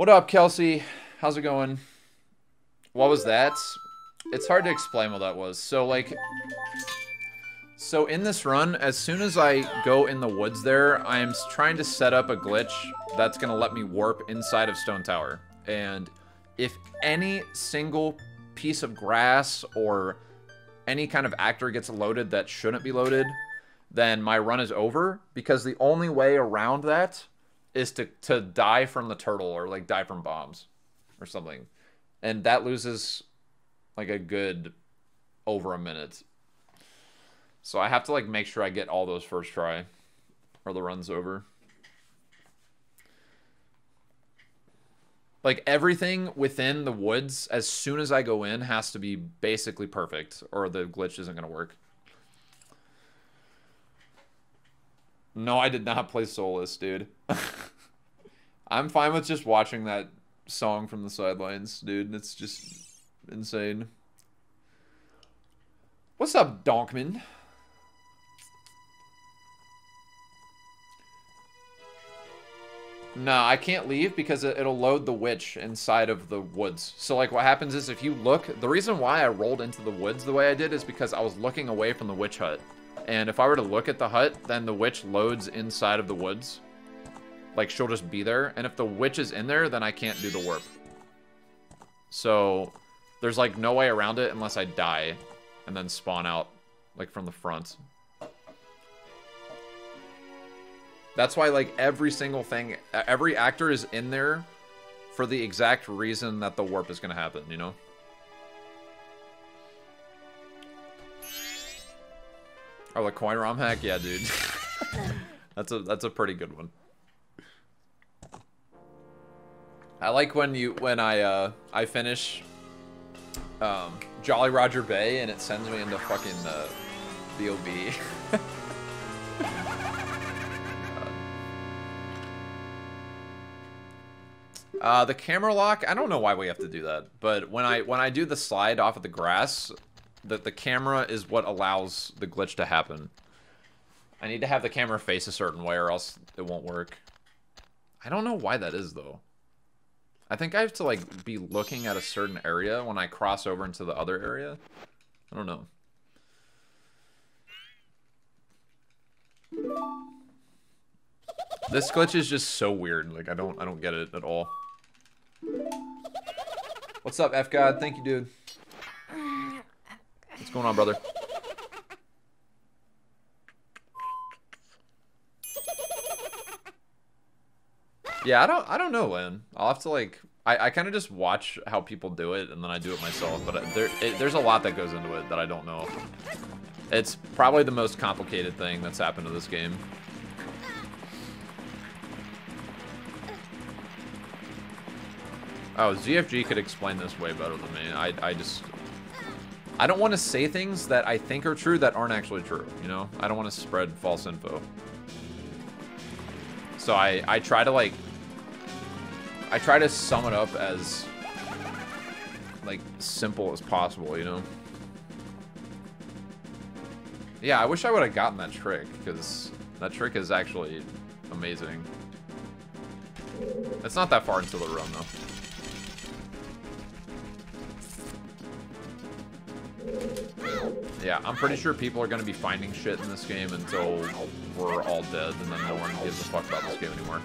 What up, Kelsey? How's it going? What was that? It's hard to explain what that was. So, like... So, in this run, as soon as I go in the woods there, I am trying to set up a glitch that's going to let me warp inside of Stone Tower. And if any single piece of grass or any kind of actor gets loaded that shouldn't be loaded, then my run is over, because the only way around that is to die from the turtle or, like, die from bombs or something. And that loses, like, a good over a minute. So I have to, like, make sure I get all those first try, or the run's over. Like, everything within the woods, as soon as I go in, has to be basically perfect, or the glitch isn't going to work. No, I did not play Solus, dude. I'm fine with just watching that song from the sidelines, dude. It's just insane. What's up, Donkman? No, I can't leave because it'll load the witch inside of the woods. So, like, what happens is if you look... The reason why I rolled into the woods the way I did is because I was looking away from the witch hut. And if I were to look at the hut, then the witch loads inside of the woods. Like, she'll just be there. And if the witch is in there, then I can't do the warp. So, there's, like, no way around it unless I die. And then spawn out, like, from the front. That's why, like, every single thing, every actor is in there for the exact reason that the warp is going to happen, you know? Oh, the coin ROM hack? Yeah, dude. That's a pretty good one. I like when I finish Jolly Roger Bay and it sends me into fucking B.O.B. The camera lock, I don't know why we have to do that, but when I do the slide off of the grass, the camera is what allows the glitch to happen. I need to have the camera face a certain way or else it won't work. I don't know why that is, though. I think I have to, like, be looking at a certain area when I cross over into the other area. I don't know. This glitch is just so weird. Like, I don't get it at all. What's up, F God? Thank you, dude. What's going on, brother? Yeah, I don't know, man. I'll have to, like, I kind of just watch how people do it and then I do it myself. But there's a lot that goes into it that I don't know. It's probably the most complicated thing that's happened to this game. Oh, ZFG could explain this way better than me. I don't want to say things that I think are true that aren't actually true, you know? I don't want to spread false info. So I try to, like... I try to sum it up as, like, simple as possible, you know? Yeah, I wish I would have gotten that trick, because that trick is actually amazing. It's not that far into the run, though. Yeah, I'm pretty sure people are going to be finding shit in this game until we're all dead, and then no one gives a fuck about this game anymore.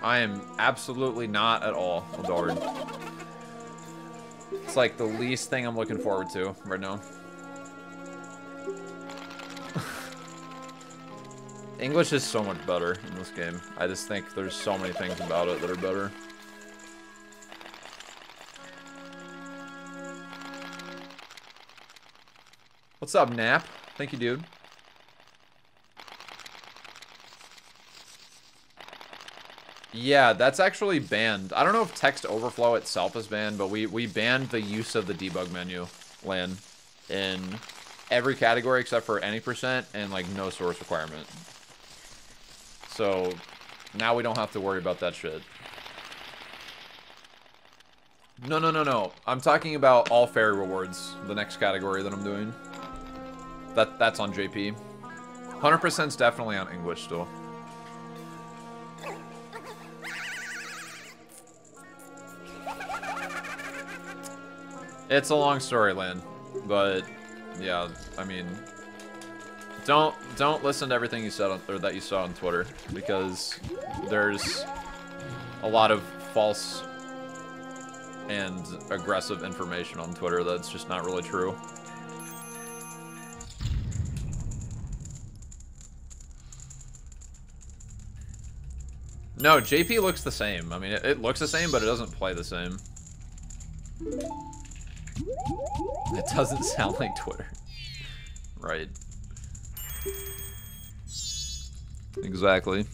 I am absolutely not at all a dog. It's like the least thing I'm looking forward to right now. English is so much better in this game. I just think there's so many things about it that are better. What's up, Nap? Thank you, dude. Yeah, that's actually banned. I don't know if text overflow itself is banned, but we banned the use of the debug menu, LAN, in every category except for any percent and like no source requirement. So now we don't have to worry about that shit. No, no, no, no. I'm talking about all fairy rewards, the next category that I'm doing. That's on JP. 100% is definitely on English still. It's a long story, Lynn, but yeah, I mean, don't listen to everything you said on, or that you saw on Twitter, because there's a lot of false and aggressive information on Twitter that's just not really true. No, JP looks the same. I mean, it looks the same, but it doesn't play the same. It doesn't sound like Twitter. Right. Exactly.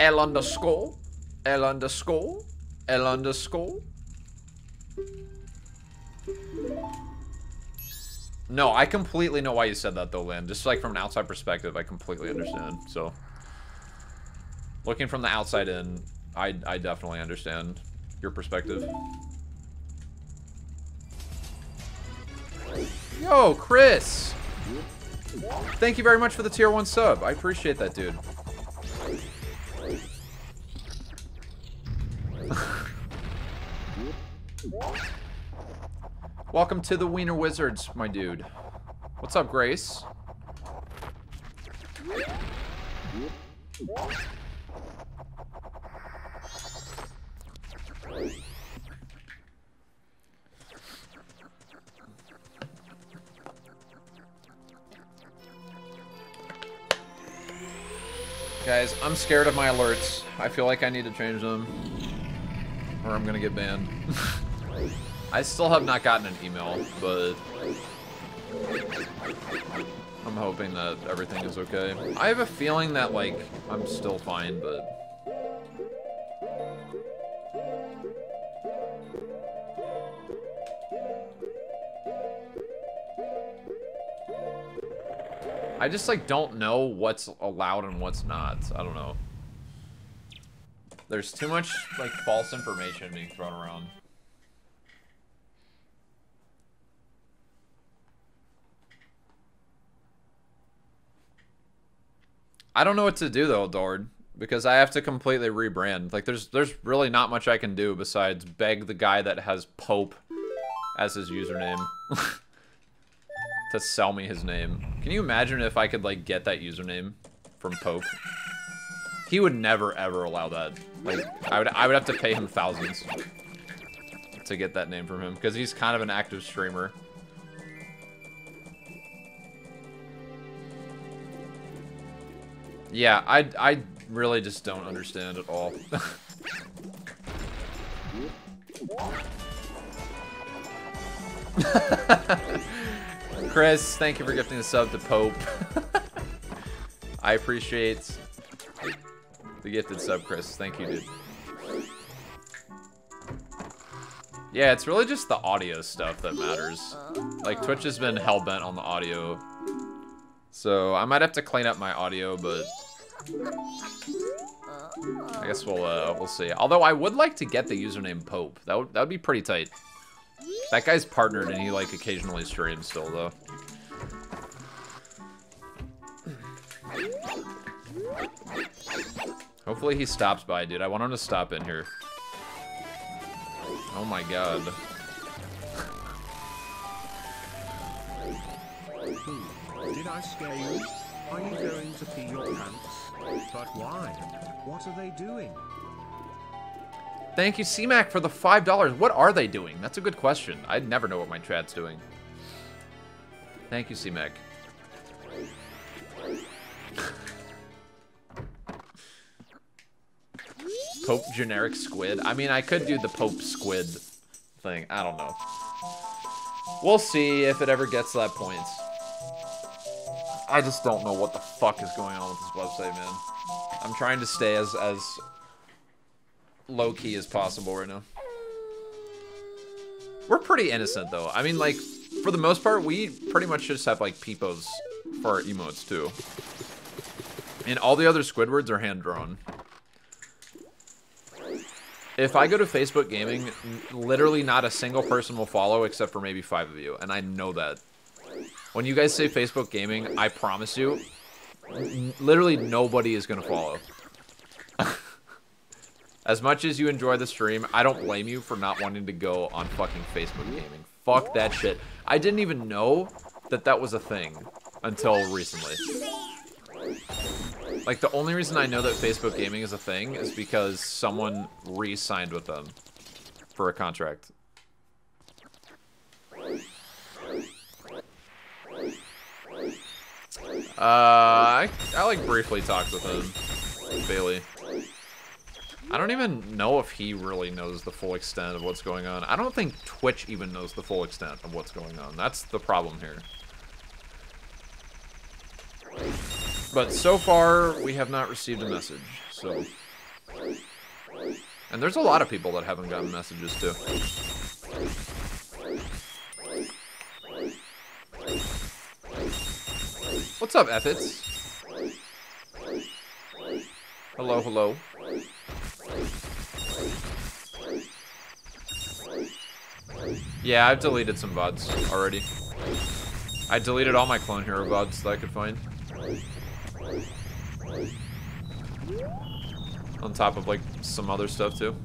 L underscore, L underscore, L underscore. No, I completely know why you said that though, Lynn. Just like from an outside perspective, I completely understand. So, looking from the outside in, I definitely understand your perspective. Yo, Chris! Thank you very much for the tier 1 sub. I appreciate that, dude. Welcome to the Wiener Wizards, my dude. What's up, Grace? Guys, I'm scared of my alerts. I feel like I need to change them, or I'm gonna get banned. I still have not gotten an email, but I'm hoping that everything is okay. I have a feeling that, like, I'm still fine, but... I just, like, don't know what's allowed and what's not. I don't know. There's too much, like, false information being thrown around. I don't know what to do though, Dord, because I have to completely rebrand. Like, there's really not much I can do besides beg the guy that has Pope as his username to sell me his name. Can you imagine if I could, like, get that username from Pope? He would never ever allow that. Like, I would have to pay him thousands to get that name from him, because he's kind of an active streamer. Yeah, I really just don't understand at all. Chris, thank you for gifting the sub to Pope. I appreciate the gifted sub, Chris. Thank you, dude. Yeah, it's really just the audio stuff that matters. Like, Twitch has been hell-bent on the audio. So, I might have to clean up my audio, but I guess we'll see. Although, I would like to get the username Pope. That would be pretty tight. That guy's partnered, and he, like, occasionally streams still, though. Hopefully he stops by, dude. I want him to stop in here. Oh, my God. Did I scare you? Are you going to pee your pants? But why? What are they doing? Thank you, CMAC, for the $5. What are they doing? That's a good question. I'd never know what my chat's doing. Thank you, CMAC. Pope generic squid. I mean, I could do the Pope squid thing. I don't know. We'll see if it ever gets to that point. I just don't know what the fuck is going on with this website, man. I'm trying to stay as low-key as possible right now. We're pretty innocent, though. I mean, like, for the most part, we pretty much just have, like, peepos for our emotes, too. And all the other Squidwards are hand-drawn. If I go to Facebook Gaming, literally not a single person will follow except for maybe 5 of you, and I know that. When you guys say Facebook Gaming, I promise you, literally nobody is gonna follow. As much as you enjoy the stream, I don't blame you for not wanting to go on fucking Facebook Gaming. Fuck that shit. I didn't even know that that was a thing until recently. Like, the only reason I know that Facebook Gaming is a thing is because someone re-signed with them for a contract. I like briefly talked with him, Bailey. I don't even know if he really knows the full extent of what's going on. I don't think Twitch even knows the full extent of what's going on. That's the problem here. But so far, we have not received a message, so. And there's a lot of people that haven't gotten messages, too. What's up, Epitz? Hello, hello. Yeah, I've deleted some VODs already. I deleted all my Clone Hero VODs that I could find. On top of, like, some other stuff, too.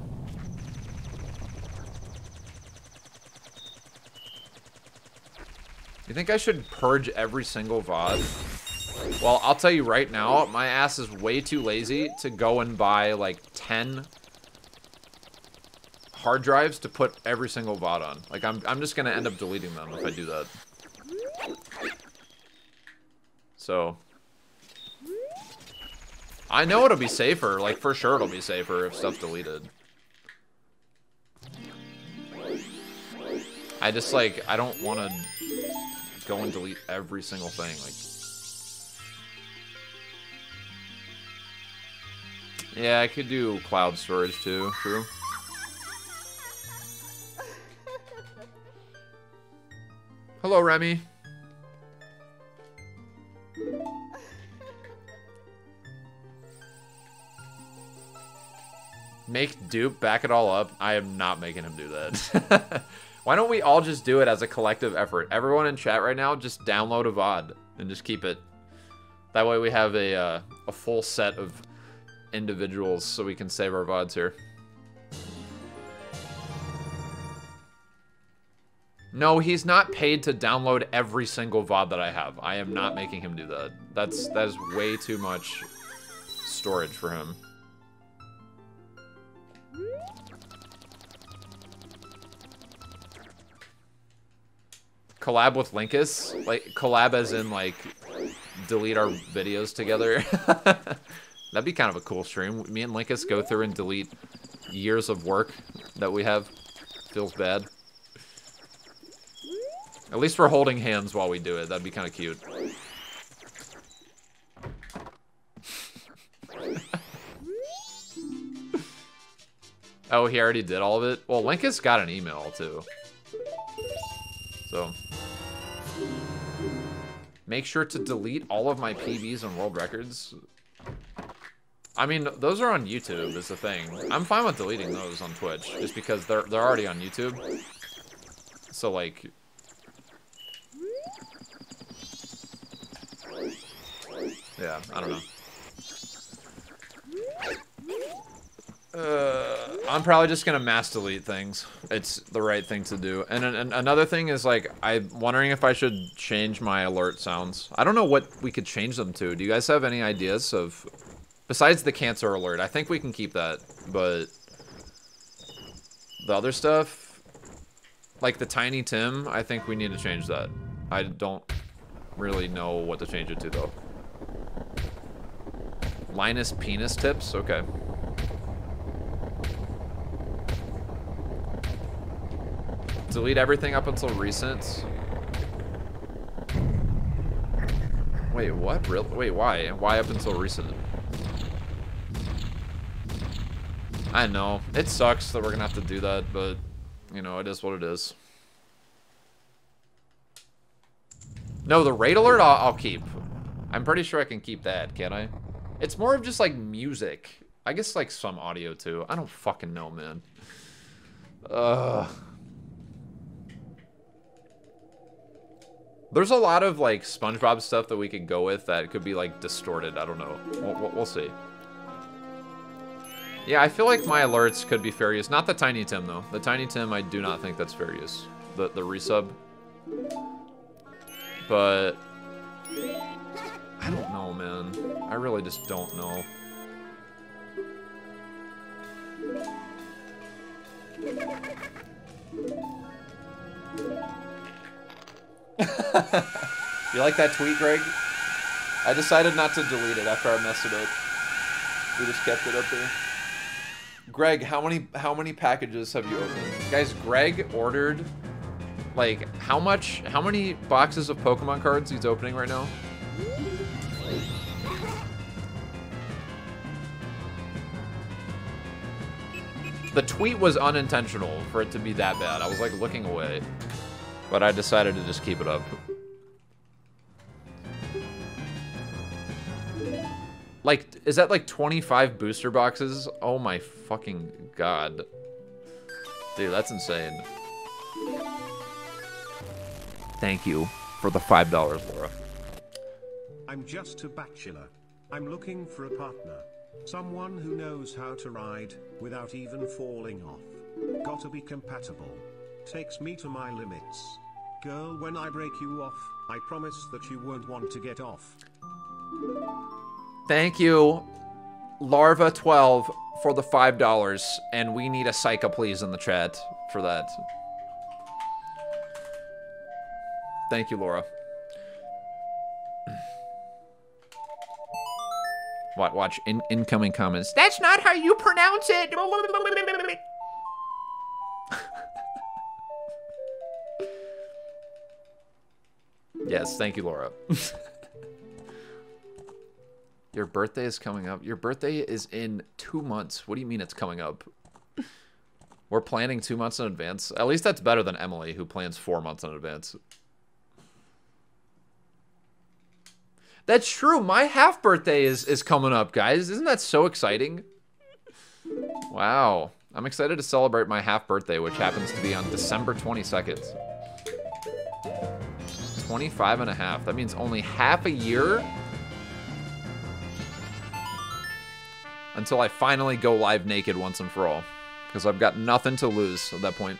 You think I should purge every single VOD? Well, I'll tell you right now, my ass is way too lazy to go and buy, like, 10... hard drives to put every single VOD on. Like, I'm just gonna end up deleting them if I do that. So... I know it'll be safer. Like, for sure it'll be safer if stuff's deleted. I just, like, I don't want to go and delete every single thing. Like, yeah, I could do cloud storage too. True. Hello, Remy. Make Dupe back it all up. I am not making him do that. Why don't we all just do it as a collective effort? Everyone in chat right now, just download a VOD and just keep it. That way we have a full set of individuals so we can save our VODs here. No, he's not paid to download every single VOD that I have. I am not making him do that. That is way too much storage for him. Collab with Linkus? Like, collab as in, like, delete our videos together. That'd be kind of a cool stream. Me and Linkus go through and delete years of work that we have. Feels bad. At least we're holding hands while we do it. That'd be kind of cute. Oh, he already did all of it? Well, Linkus got an email, too. So... Make sure to delete all of my PBs and world records. I mean, those are on YouTube, is the thing. I'm fine with deleting those on Twitch, just because they're already on YouTube. So, like... Yeah, I don't know. I'm probably just gonna mass delete things. It's the right thing to do. And another thing is, like, I'm wondering if I should change my alert sounds. I don't know what we could change them to. Do you guys have any ideas of... Besides the cancer alert, I think we can keep that, but... The other stuff, like the Tiny Tim, I think we need to change that. I don't really know what to change it to though. Linus Penis Tips? Okay. Delete everything up until recent. Wait, what? Really? Wait, why? Why up until recent? I know. It sucks that we're gonna have to do that, but, you know, it is what it is. No, the raid alert I'll keep. I'm pretty sure I can keep that, can't I? It's more of just, like, music. I guess, like, some audio, too. I don't fucking know, man. Ugh. There's a lot of, like, SpongeBob stuff that we could go with that could be, like, distorted. I don't know. We'll see. Yeah, I feel like my alerts could be fair use. Not the Tiny Tim, though. The Tiny Tim, I do not think that's fair use. The resub. But... I don't know, man. I really just don't know. You like that tweet, Greg? I decided not to delete it after I messed it up. We just kept it up there. Greg, how many packages have you opened? Guys, Greg ordered like how many boxes of Pokemon cards he's opening right now? The tweet was unintentional for it to be that bad. I was like looking away. But I decided to just keep it up. Like, is that like 25 booster boxes? Oh my fucking god. Dude, that's insane. Thank you for the $5, Laura. I'm just a bachelor. I'm looking for a partner. Someone who knows how to ride without even falling off. Gotta be compatible. Takes me to my limits. Girl, when I break you off, I promise that you won't want to get off. Thank you, Larva12, for the $5, and we need a Psycho please in the chat for that. Thank you, Laura. Watch incoming comments. That's not how you pronounce it! Yes, thank you, Laura. Your birthday is coming up. Your birthday is in 2 months. What do you mean it's coming up? We're planning 2 months in advance. At least that's better than Emily, who plans 4 months in advance. That's true. My half birthday is coming up, guys. Isn't that so exciting? Wow. I'm excited to celebrate my half birthday, which happens to be on December 22nd. 25 and a half. That means only half a year until I finally go live naked once and for all, because I've got nothing to lose at that point.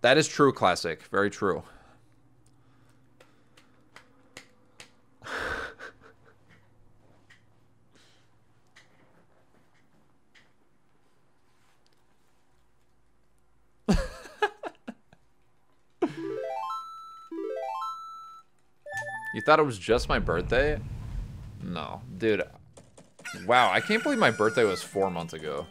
That is true, Classic. Very true. You thought it was just my birthday? No, dude. Wow, I can't believe my birthday was 4 months ago.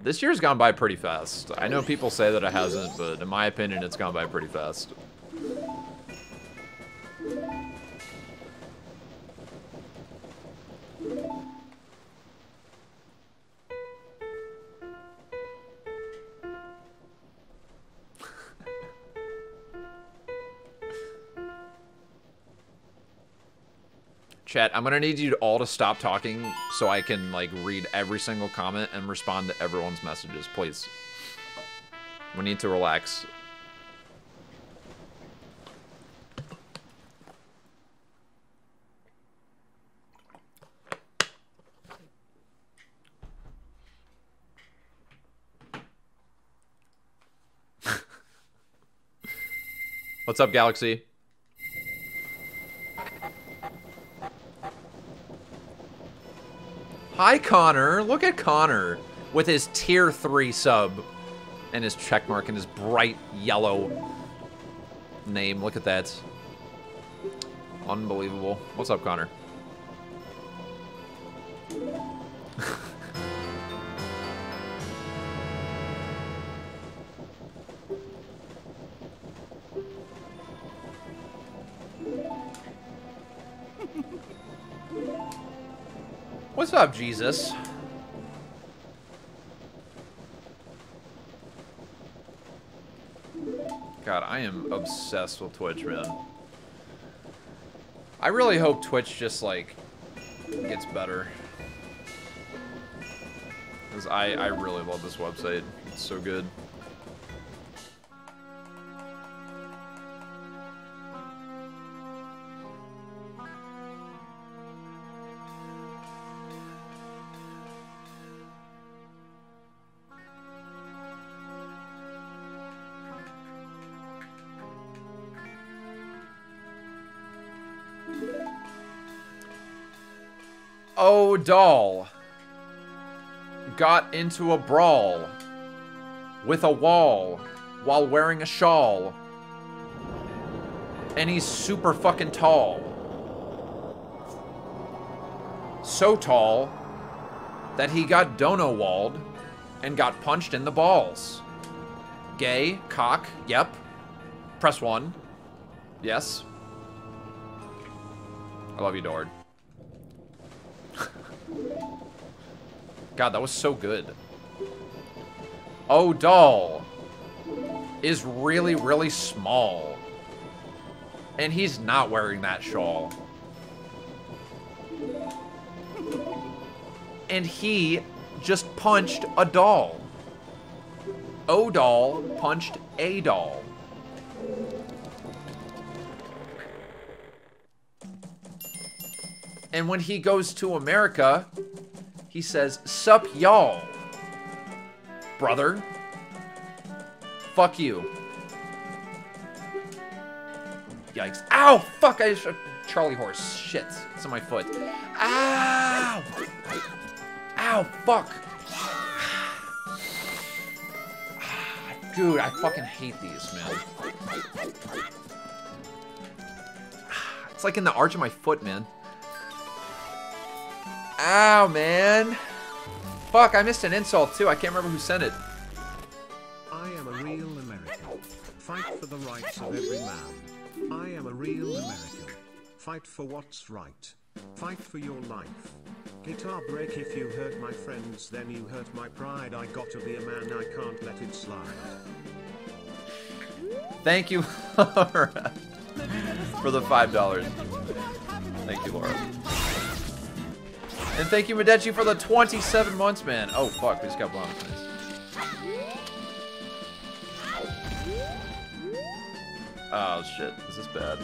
This year's gone by pretty fast. I know people say that it hasn't, but in my opinion, it's gone by pretty fast. Chat, I'm gonna need you all to stop talking so I can like read every single comment and respond to everyone's messages, please. We need to relax. What's up, Galaxy? Hi, Connor. Look at Connor with his tier 3 sub and his checkmark and his bright yellow name. Look at that. Unbelievable. What's up, Connor? What's up, Jesus? God, I am obsessed with Twitch, man. I really hope Twitch just, like, gets better. Because I really love this website. It's so good. Oh, doll got into a brawl with a wall while wearing a shawl, and he's super fucking tall. So tall that he got dono-walled and got punched in the balls. Gay, cock, yep. Press 1. Yes. I love you, Dord. God, that was so good. Oh, doll is really, really small. And he's not wearing that shawl. And he just punched a doll. Oh, doll punched a doll. And when he goes to America, he says, "Sup, y'all, brother. Fuck you." Yikes. Ow! Fuck, I just... Charlie horse. Shit. It's on my foot. Ow! Ow, fuck. Dude, I fucking hate these, man. It's like in the arch of my foot, man. Ow, man. Fuck, I missed an insult, too. I can't remember who sent it. I am a real American. Fight for the rights of every man. I am a real American. Fight for what's right. Fight for your life. Guitar break. If you hurt my friends, then you hurt my pride. I gotta be a man. I can't let it slide. Thank you, Laura, for the $5. Thank you, Laura. And thank you, Medechi, for the 27 months, man. Oh, fuck. We just got blown. Oh, shit. This is bad.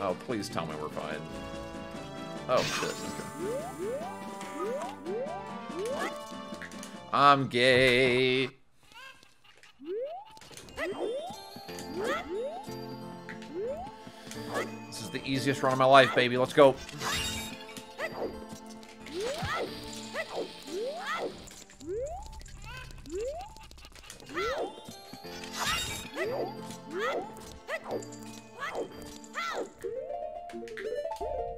Oh, please tell me we're fine. Oh, shit. Okay. I'm gay. This is the easiest run of my life, baby. Let's go.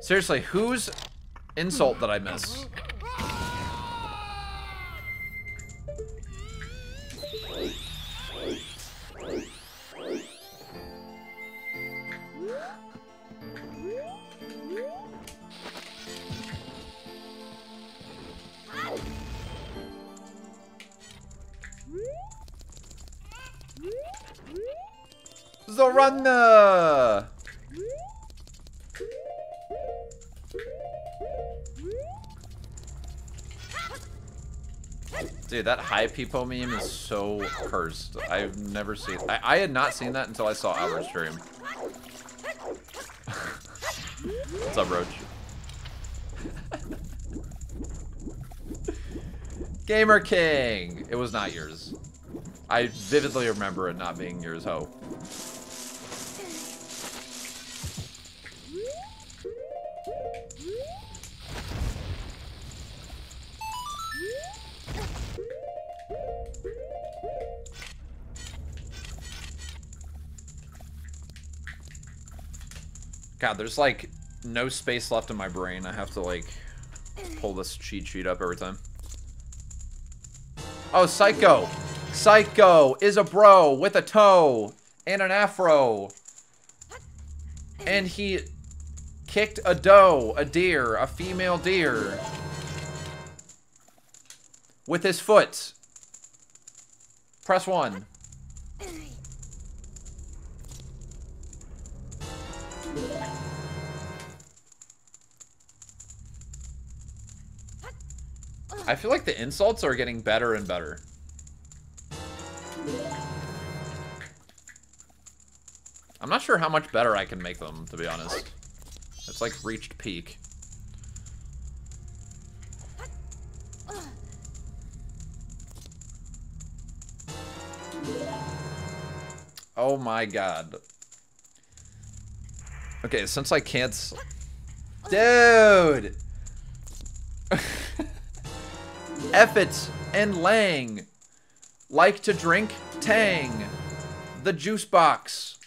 Seriously, whose insult did I miss? Zorana! Dude, that Hi People meme is so cursed. I've never seen it. I had not seen that until I saw Albert's stream. What's up, Roach? Gamer King! It was not yours. I vividly remember it not being yours, Ho. God, there's like no space left in my brain. I have to like pull this cheat sheet up every time. Oh, Psycho! Psycho is a bro with a toe and an afro. And he kicked a doe, a deer, a female deer with his foot. Press 1. I feel like the insults are getting better and better. I'm not sure how much better I can make them, to be honest. It's like reached peak. Oh my god. Okay, since I can't... Dude! Effet and Lang like to drink Tang, the juice box,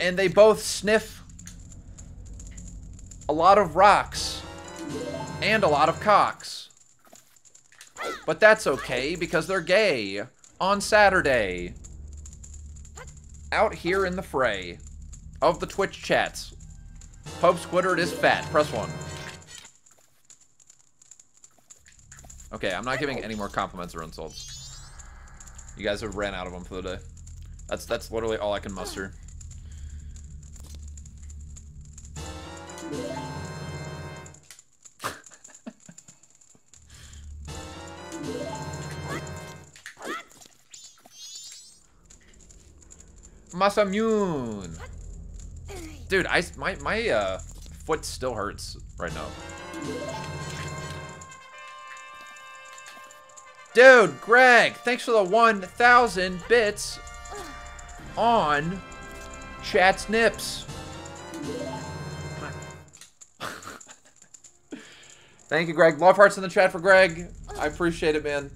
and they both sniff a lot of rocks and a lot of cocks, but that's okay because they're gay on Saturday out here in the fray of the Twitch chats. Pope's Twitter is fat. Press 1. Okay, I'm not giving any more compliments or insults. You guys have ran out of them for the day. That's literally all I can muster. Masamune! Dude, my foot still hurts right now. Dude, Greg, thanks for the 1,000 bits on Chat's Nips. Thank you, Greg. Love hearts in the chat for Greg. I appreciate it, man.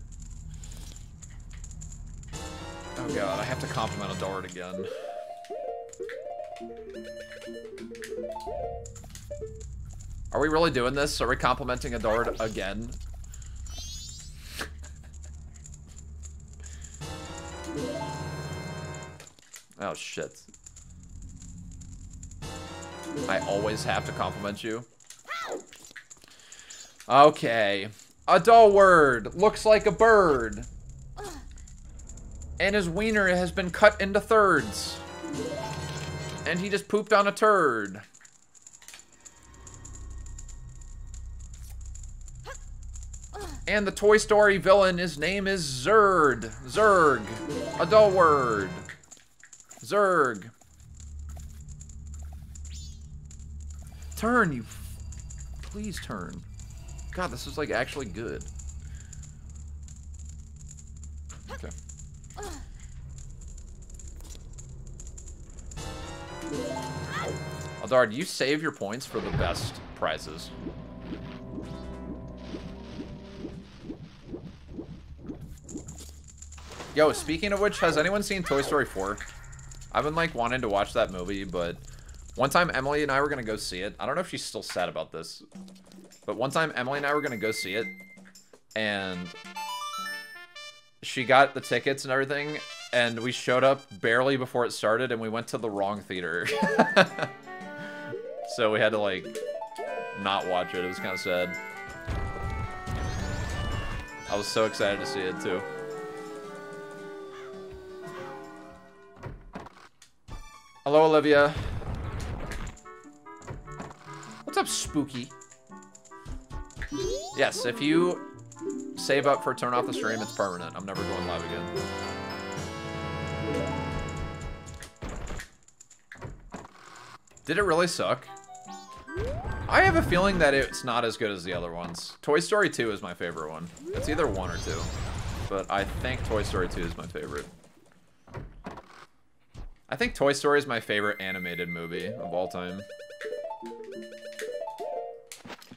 Oh, God, I have to compliment a dart again. Are we really doing this? Are we complimenting a dart again? Oh, shit. I always have to compliment you. Okay. A dull word looks like a bird. And his wiener has been cut into thirds. And he just pooped on a turd. And the Toy Story villain, his name is Zurd. Zurg. A dull word. Zerg. Turn, you... Please turn. God, this is, like, actually good. Okay. Aldard, you save your points for the best prizes. Yo, speaking of which, has anyone seen Toy Story 4? I've been, like, wanting to watch that movie, but one time Emily and I were going to go see it. I don't know if she's still sad about this, but one time Emily and I were going to go see it, and she got the tickets and everything, and we showed up barely before it started, and we went to the wrong theater. So we had to, like, not watch it. It was kind of sad. I was so excited to see it, too. Hello, Olivia. What's up, Spooky? Yes, if you save up for turn off the stream, it's permanent. I'm never going live again. Did it really suck? I have a feeling that it's not as good as the other ones. Toy Story 2 is my favorite one. It's either 1 or 2. but I think Toy Story 2 is my favorite. I think Toy Story is my favorite animated movie of all time.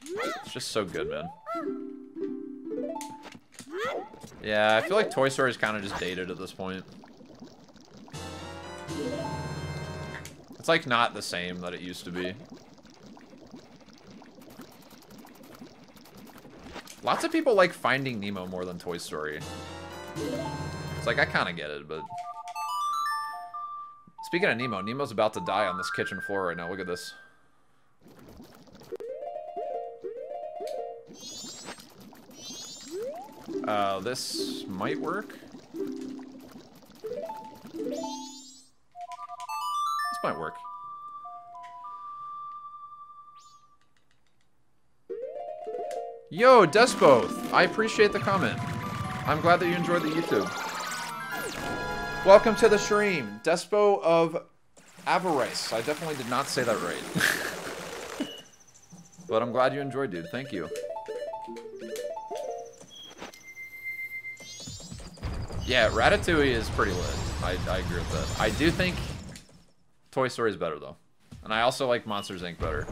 It's just so good, man. Yeah, I feel like Toy Story is kind of just dated at this point. It's like not the same that it used to be. Lots of people like Finding Nemo more than Toy Story. It's like, I kind of get it, but... Speaking of Nemo, Nemo's about to die on this kitchen floor right now. Look at this. This might work. This might work. Yo, Despoth! I appreciate the comment. I'm glad that you enjoyed the YouTube. Welcome to the stream, Despo of Avarice. I definitely did not say that right. But I'm glad you enjoyed, dude. Thank you. Yeah, Ratatouille is pretty lit. I agree with that. I do think Toy Story is better, though. And I also like Monsters, Inc. better.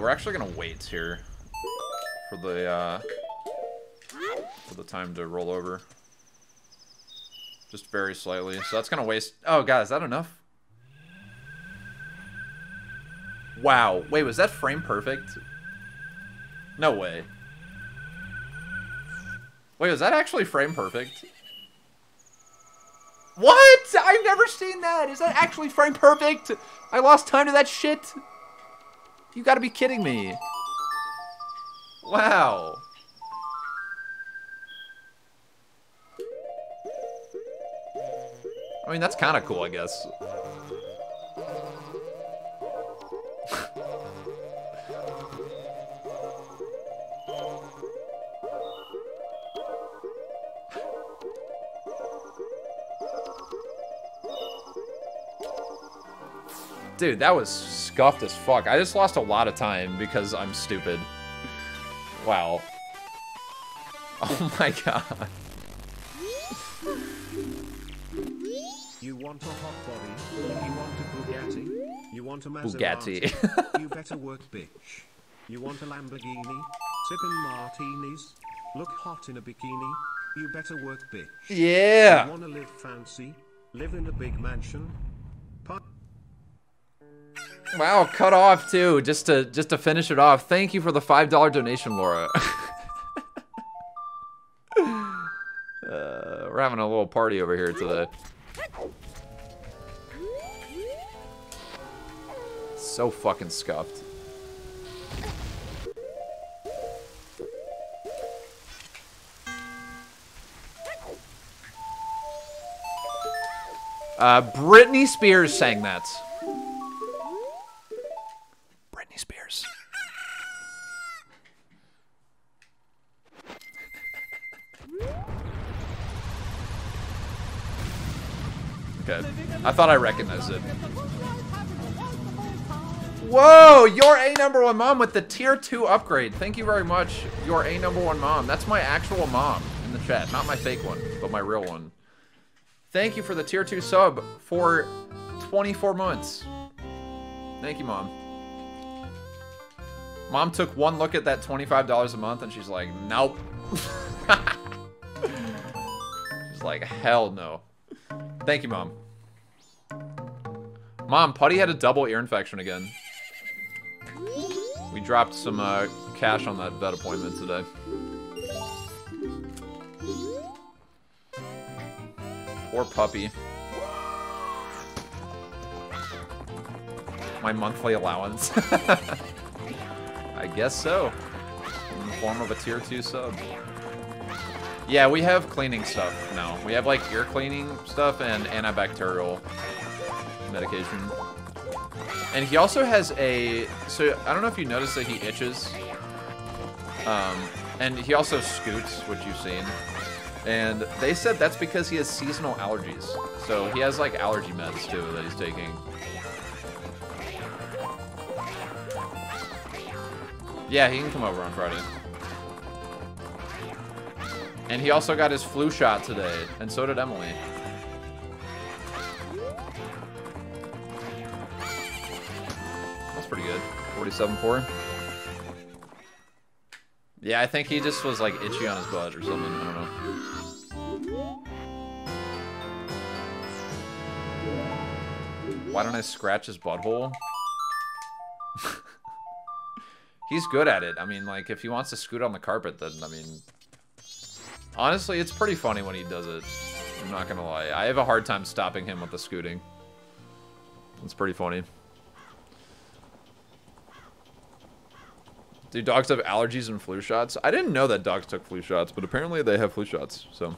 We're actually gonna wait here for the time to roll over, just very slightly. So that's gonna waste. Oh god, is that enough? Wow. Wait, was that frame perfect? No way. Wait, was that actually frame perfect? What? I've never seen that. Is that actually frame perfect? I lost time to that shit. You gotta be kidding me. Wow. I mean, that's kind of cool, I guess. Dude, that was scuffed as fuck. I just lost a lot of time because I'm stupid. Wow. Oh my god. You want a hot body? You want a Bugatti? You want a Maserati? Bugatti. You better work, bitch. You want a Lamborghini? Sipping martinis? Look hot in a bikini? You better work, bitch. Yeah. You want to live fancy? Live in a big mansion? Wow, cut off too, just to finish it off. Thank you for the $5 donation, Laura. We're having a little party over here today. So fucking scuffed. Britney Spears sang that. Spears. Okay. I thought I recognized it. Whoa! You're a number one mom with the tier 2 upgrade. Thank you very much. You're a number one mom. That's my actual mom in the chat. Not my fake one, but my real one. Thank you for the tier 2 sub for 24 months. Thank you, mom. Mom took one look at that $25 a month and she's like, nope. She's like, hell no. Thank you, Mom. Mom, Putty had a double ear infection again. We dropped some cash on that vet appointment today. Poor puppy. My monthly allowance. I guess so, in the form of a tier 2 sub. Yeah, we have cleaning stuff now. We have like ear cleaning stuff and antibacterial medication. And he also has a, so I don't know if you noticed that he itches. And he also scoots, which you've seen. And they said that's because he has seasonal allergies. So he has like allergy meds too that he's taking. Yeah, he can come over on Friday. And he also got his flu shot today, and so did Emily. That's pretty good. 47-4. Yeah, I think he just was like itchy on his butt or something. I don't know. Why don't I scratch his butthole? He's good at it. I mean, like, if he wants to scoot on the carpet, then, I mean... Honestly, it's pretty funny when he does it. I'm not gonna lie. I have a hard time stopping him with the scooting. It's pretty funny. Do dogs have allergies and flu shots? I didn't know that dogs took flu shots, but apparently they have flu shots, so...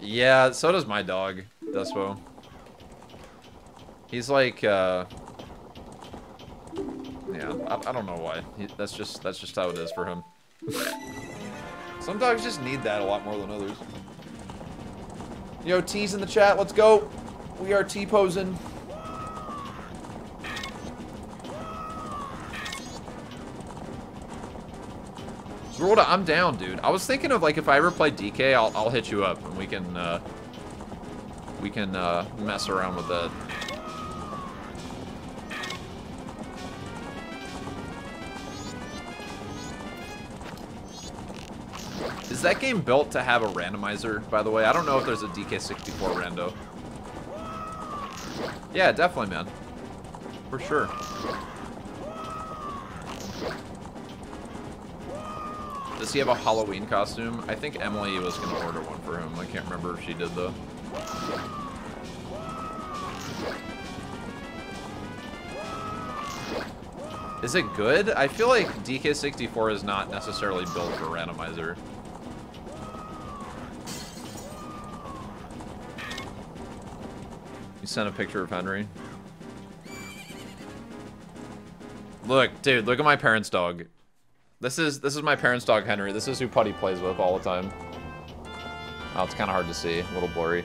Yeah, so does my dog, Despo. He's like, Yeah, I don't know why. That's just how it is for him. Some dogs just need that a lot more than others. Yo, T's in the chat. Let's go. We are T-posing. Zorda, I'm down, dude. I was thinking of, like, if I ever play DK, I'll hit you up and we can mess around with that. Is that game built to have a randomizer, by the way? I don't know if there's a DK64 rando. Yeah, definitely, man. For sure. Does he have a Halloween costume? I think Emily was going to order one for him. I can't remember if she did, though. Is it good? I feel like DK64 is not necessarily built for randomizer. You sent a picture of Henry. Look, dude, look at my parents' dog. This is my parents' dog, Henry. This is who Putty plays with all the time. Oh, it's kind of hard to see. A little blurry.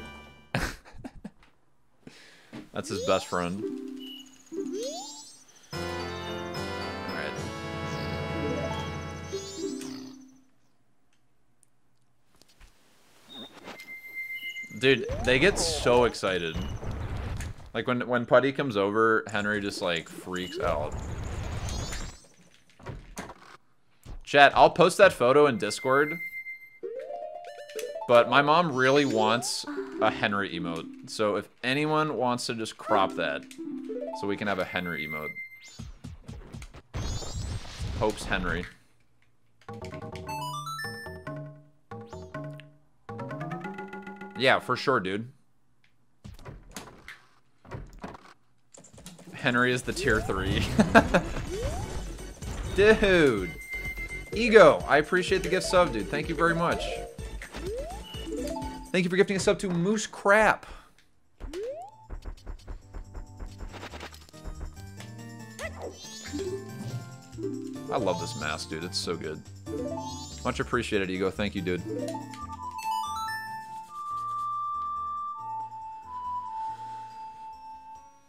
That's his best friend. All right. Dude, they get so excited. Like, when Putty comes over, Henry just, like, freaks out. Chat, I'll post that photo in Discord. But my mom really wants a Henry emote. So if anyone wants to just crop that, so we can have a Henry emote. Pope's Henry. Yeah, for sure, dude. Henry is the tier 3. Dude. Ego, I appreciate the gift sub, dude. Thank you very much. Thank you for gifting a sub to Moose Crap. I love this mask, dude. It's so good. Much appreciated, Ego. Thank you, dude.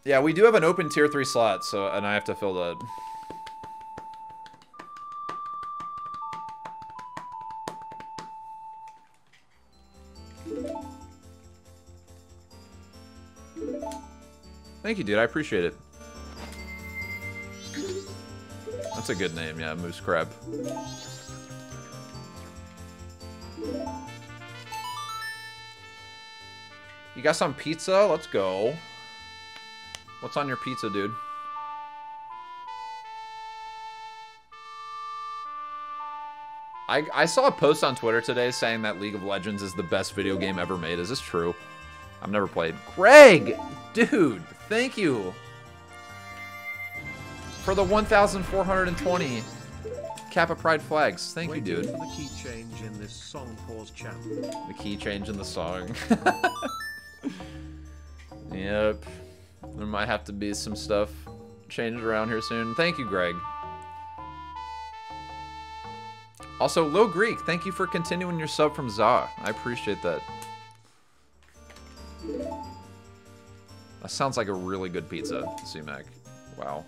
Yeah, we do have an open tier 3 slot, so, and I have to fill that. Thank you, dude. I appreciate it. That's a good name, yeah, Moose Crab. You got some pizza? Let's go. What's on your pizza, dude? I saw a post on Twitter today saying that League of Legends is the best video game ever made. Is this true? I've never played. Greg! Dude, thank you for the 1,420 Kappa Pride flags. Thank you, dude. The key change in this song. Pause chat. The key change in the song. Yep. There might have to be some stuff changed around here soon. Thank you, Greg. Also, Low Greek, thank you for continuing your sub from Za. I appreciate that. That sounds like a really good pizza, C-Mac. Wow.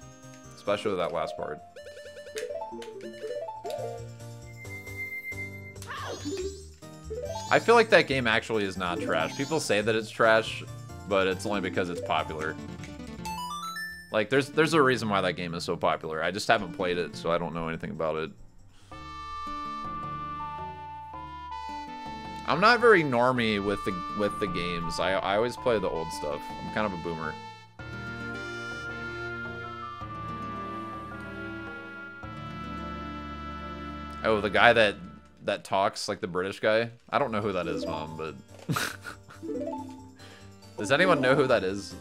Especially that last part. I feel like that game actually is not trash. People say that it's trash, but it's only because it's popular. Like, there's a reason why that game is so popular. I just haven't played it, so I don't know anything about it. I'm not very normy with the games. I always play the old stuff. I'm kind of a boomer. Oh, the guy that talks like the British guy? I don't know who that is, Mom, but... Does anyone know who that is?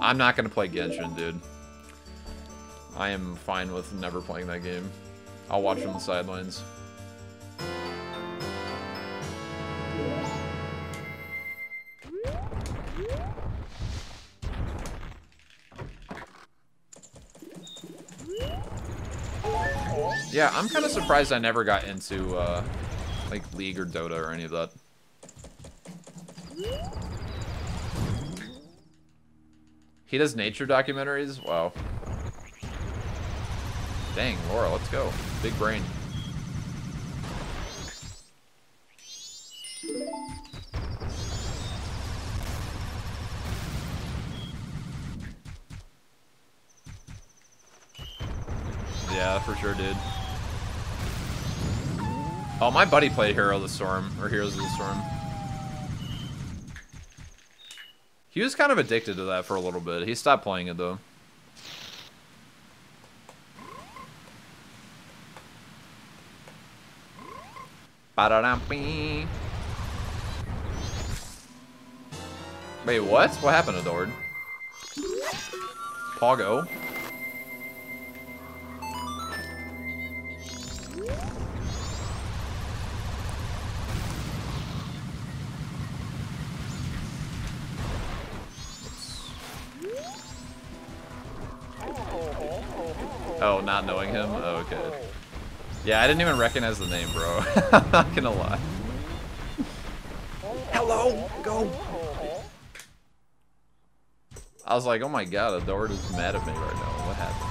I'm not gonna play Genshin, dude. I am fine with never playing that game. I'll watch from the sidelines. Yeah, I'm kind of surprised I never got into, like, League or Dota or any of that. He does nature documentaries? Wow. Dang, Laura, let's go. Big brain. Yeah, for sure, dude. Oh, my buddy played Heroes of the Storm. He was kind of addicted to that for a little bit. He stopped playing it, though. Ba-da-dum-bee. Wait, what? What happened to Dord? Poggo? Oh, not knowing him? Oh, okay. Yeah, I didn't even recognize the name, bro. I'm not gonna lie. Hello! Go! I was like, oh my god, Adord is mad at me right now. What happened?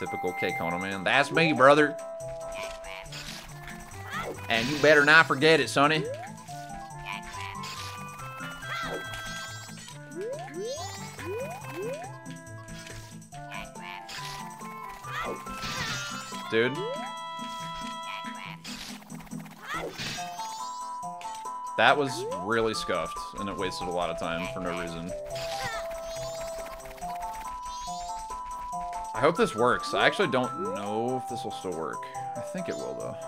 Typical K-Kona, man. That's me, brother! And you better not forget it, sonny. Dude. That was really scuffed, and it wasted a lot of time for no reason. I hope this works. I actually don't know if this will still work. I think it will, though.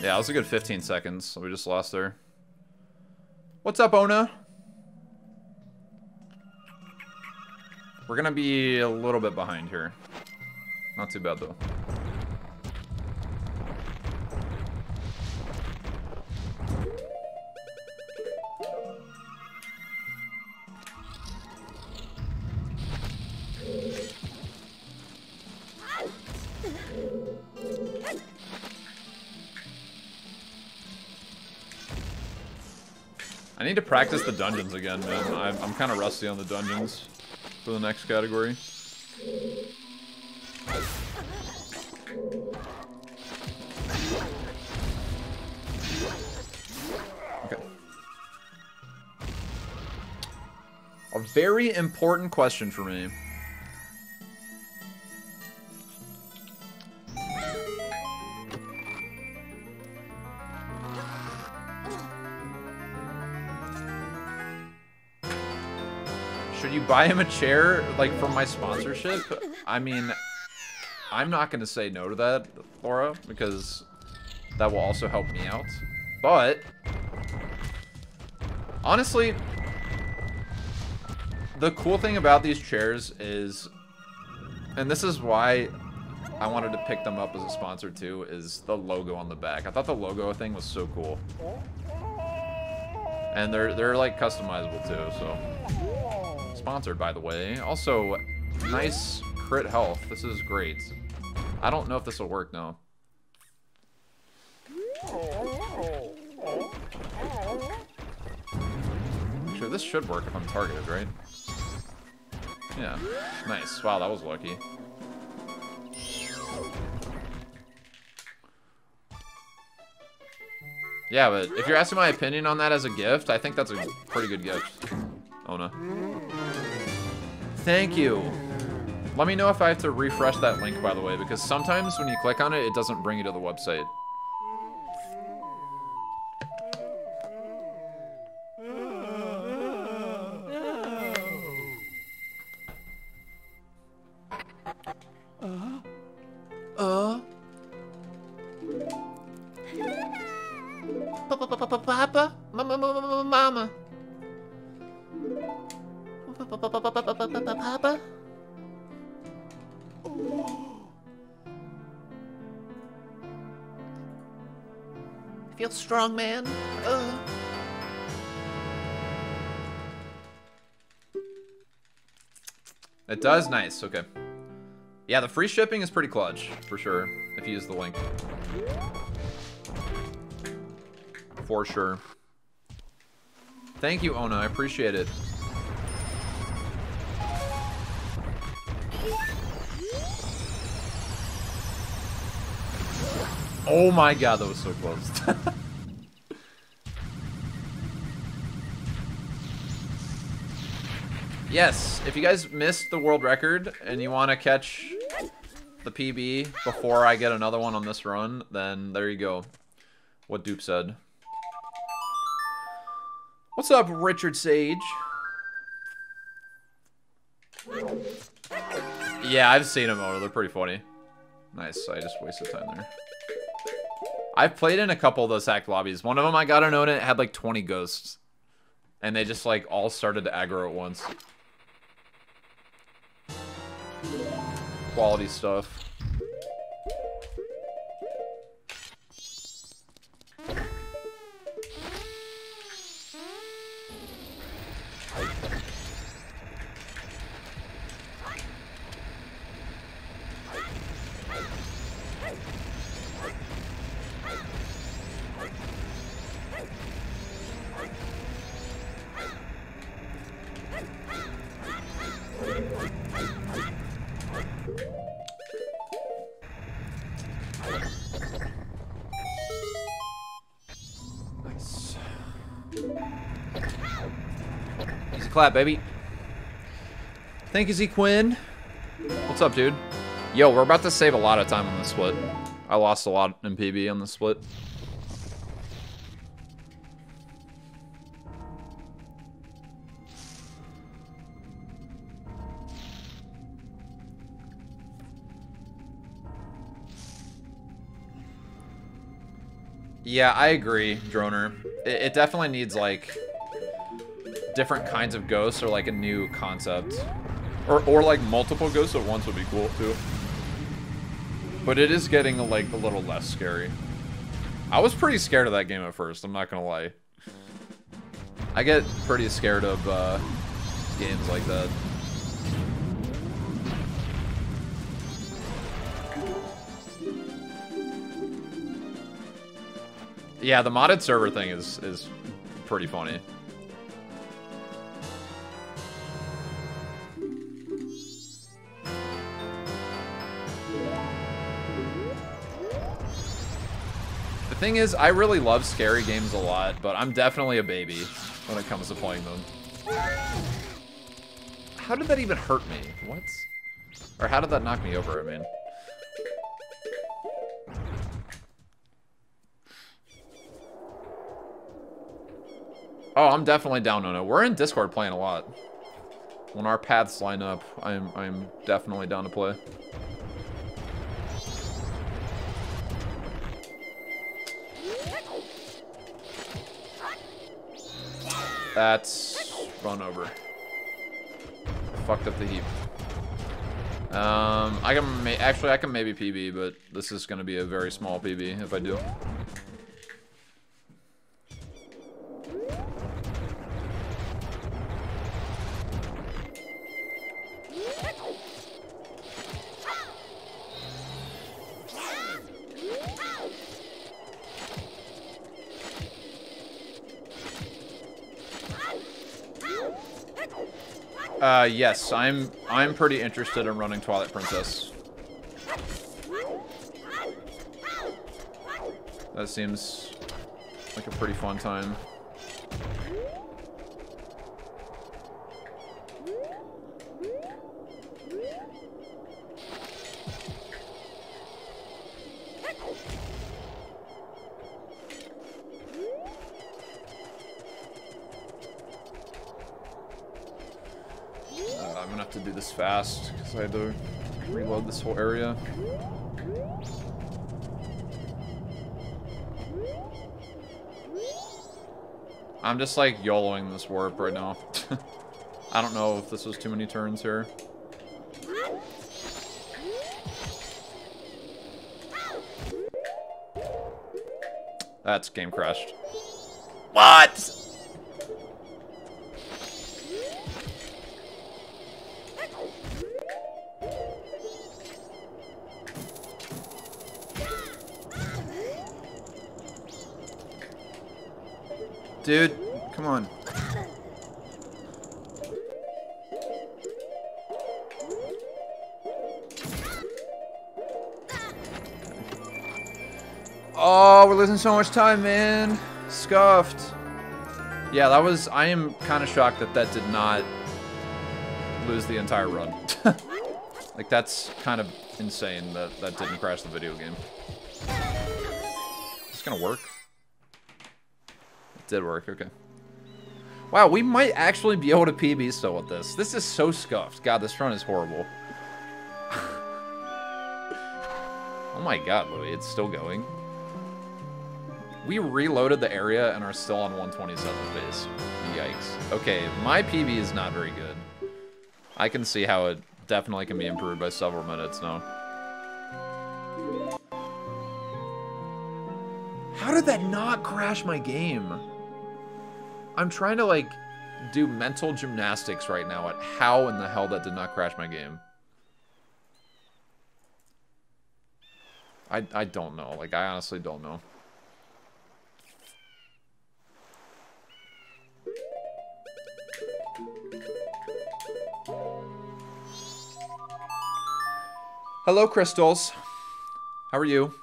Yeah, that was a good 15 seconds. We just lost there. What's up, Ona? We're gonna be a little bit behind here. Not too bad, though. I need to practice the dungeons again, man. I'm kind of rusty on the dungeons for the next category. Okay. A very important question for me. Buy him a chair, like, for my sponsorship? I mean, I'm not gonna say no to that, Laura, because that will also help me out. But honestly, the cool thing about these chairs is, and this is why I wanted to pick them up as a sponsor too, is the logo on the back. I thought the logo thing was so cool. And they're like customizable too, so. Sponsored, by the way. Also, nice crit health. This is great. I don't know if this will work now. Actually, this should work if I'm targeted, right? Yeah. Nice. Wow, that was lucky. Yeah, but if you're asking my opinion on that as a gift, I think that's a pretty good gift. Oh, no. Thank you. Let me know if I have to refresh that link, by the way, because sometimes when you click on it, it doesn't bring you to the website. Papa, mama, Papa. I feel strong, man. It does, nice. Okay. Yeah, the free shipping is pretty clutch for sure if you use the link. For sure. Thank you, Ona. I appreciate it. Oh my god, that was so close. Yes, if you guys missed the world record and you want to catch the PB before I get another one on this run, then there you go. What Dupe said. What's up, Richard Sage? Yeah, I've seen them over. They're pretty funny. Nice. I just wasted time there. I've played in a couple of those hack lobbies. One of them I got an OOT and it had like 20 ghosts. And they just like all started to aggro at once. Quality stuff. Clap, baby. Thank you, Z Quinn. What's up, dude? Yo, we're about to save a lot of time on this split. I lost a lot in PB on the split. Yeah, I agree, Droner. It definitely needs like different kinds of ghosts or like a new concept or like multiple ghosts at once would be cool too, but it is getting like a little less scary. I was pretty scared of that game at first, I'm not gonna lie. I get pretty scared of games like that. Yeah, the modded server thing is pretty funny. Thing is, I really love scary games a lot, but I'm definitely a baby when it comes to playing them. How did that even hurt me? What? Or how did that knock me over, I mean? Oh, I'm definitely down on it. We're in Discord playing a lot. When our paths line up, I'm definitely down to play. That's run over. I fucked up the heap. I can actually I can maybe PB, but this is gonna be a very small PB if I do. Yes, I'm pretty interested in running Twilight Princess. That seems like a pretty fun time. Fast, because I had to reload this whole area. I'm just like YOLOing this warp right now. I don't know if this was too many turns here. That's game crashed. What? Dude, come on. Oh, we're losing so much time, man. Scuffed. Yeah, that was... I am kind of shocked that that did not lose the entire run. Like, that's kind of insane that that didn't crash the video game. It's gonna work. Did work, okay. Wow, we might actually be able to PB still with this. This is so scuffed. God, this run is horrible. Oh my god, Louis, it's still going. We reloaded the area and are still on 127 base. Yikes. Okay, my PB is not very good. I can see how it definitely can be improved by several minutes now. How did that not crash my game? I'm trying to, like, do mental gymnastics right now at how in the hell that did not crash my game. I don't know. Like, I honestly don't know. Hello, Crystals. How are you?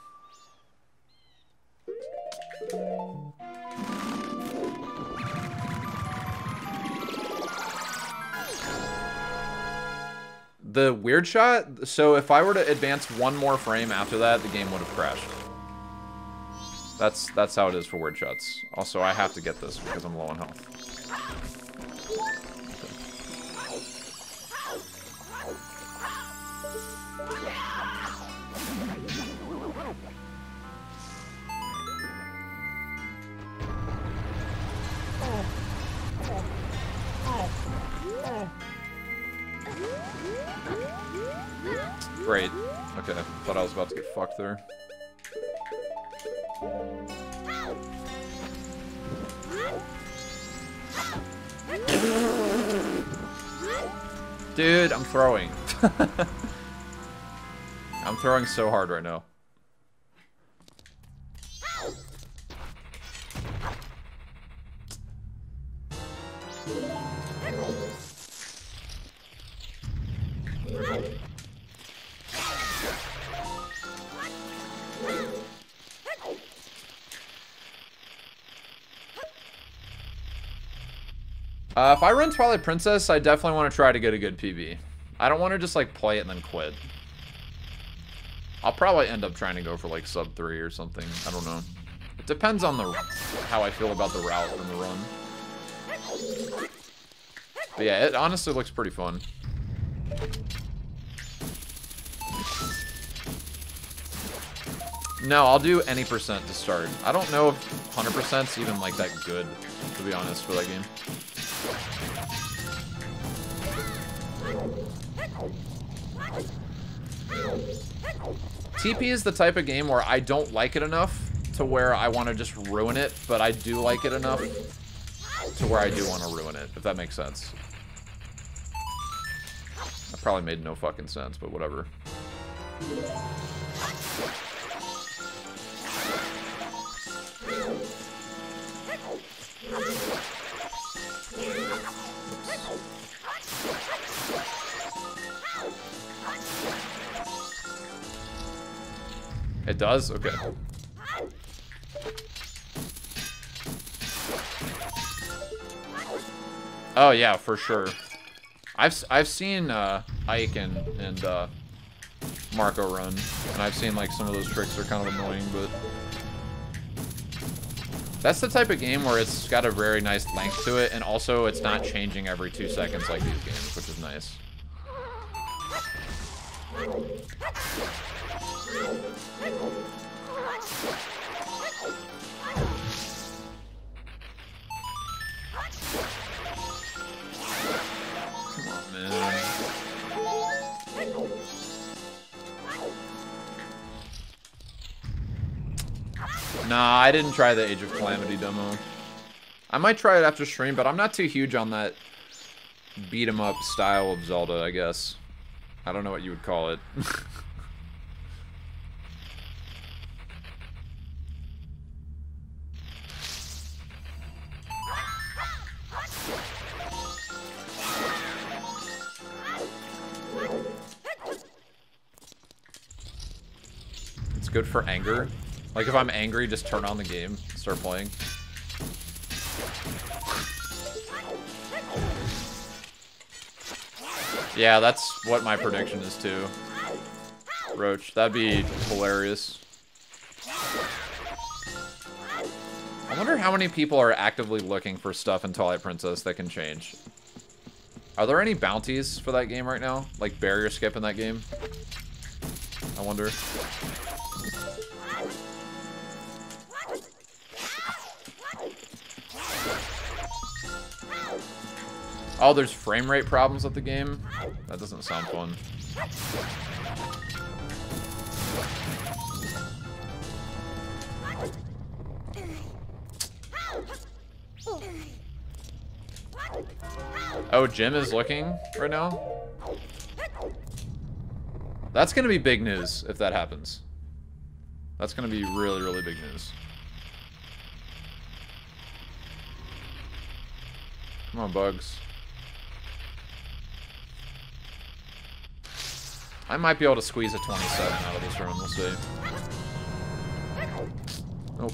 The weird shot, so if I were to advance one more frame after that, the game would have crashed. That's how it is for weird shots. Also, I have to get this because I'm low on health. Great. Okay, thought I was about to get fucked there. Dude, I'm throwing. I'm throwing so hard right now. If I run Twilight Princess, I definitely want to try to get a good PB. I don't want to just, like, play it and then quit. I'll probably end up trying to go for, like, sub 3 or something. I don't know. It depends on the how I feel about the route and the run. But, yeah, it honestly looks pretty fun. No, I'll do any percent to start. I don't know if 100%'s even like that good, to be honest, for that game. TP is the type of game where I don't like it enough to where I want to just ruin it, but I do like it enough to where I do want to ruin it, if that makes sense. That probably made no fucking sense, but whatever. It does? Okay. Oh yeah, for sure. I've seen Ike and Marco run, and I've seen like some of those tricks are kind of annoying, but that's the type of game where it's got a very nice length to it, and also it's not changing every 2 seconds like these games, which is nice. Come on, man. Nah, I didn't try the Age of Calamity demo. I might try it after stream, but I'm not too huge on that beat-em-up style of Zelda, I guess. I don't know what you would call it. It's good for anger. Like, if I'm angry, just turn on the game, start playing. Yeah, that's what my prediction is, too. Roach, that'd be hilarious. I wonder how many people are actively looking for stuff in Twilight Princess that can change. Are there any bounties for that game right now? Like, barrier skip in that game? I wonder. Oh, there's frame rate problems with the game? That doesn't sound fun. Oh, Jim is looking right now? That's gonna be big news if that happens. That's gonna be really, really big news. Come on, Bugs. I might be able to squeeze a 27 out of this room, we'll see. Nope.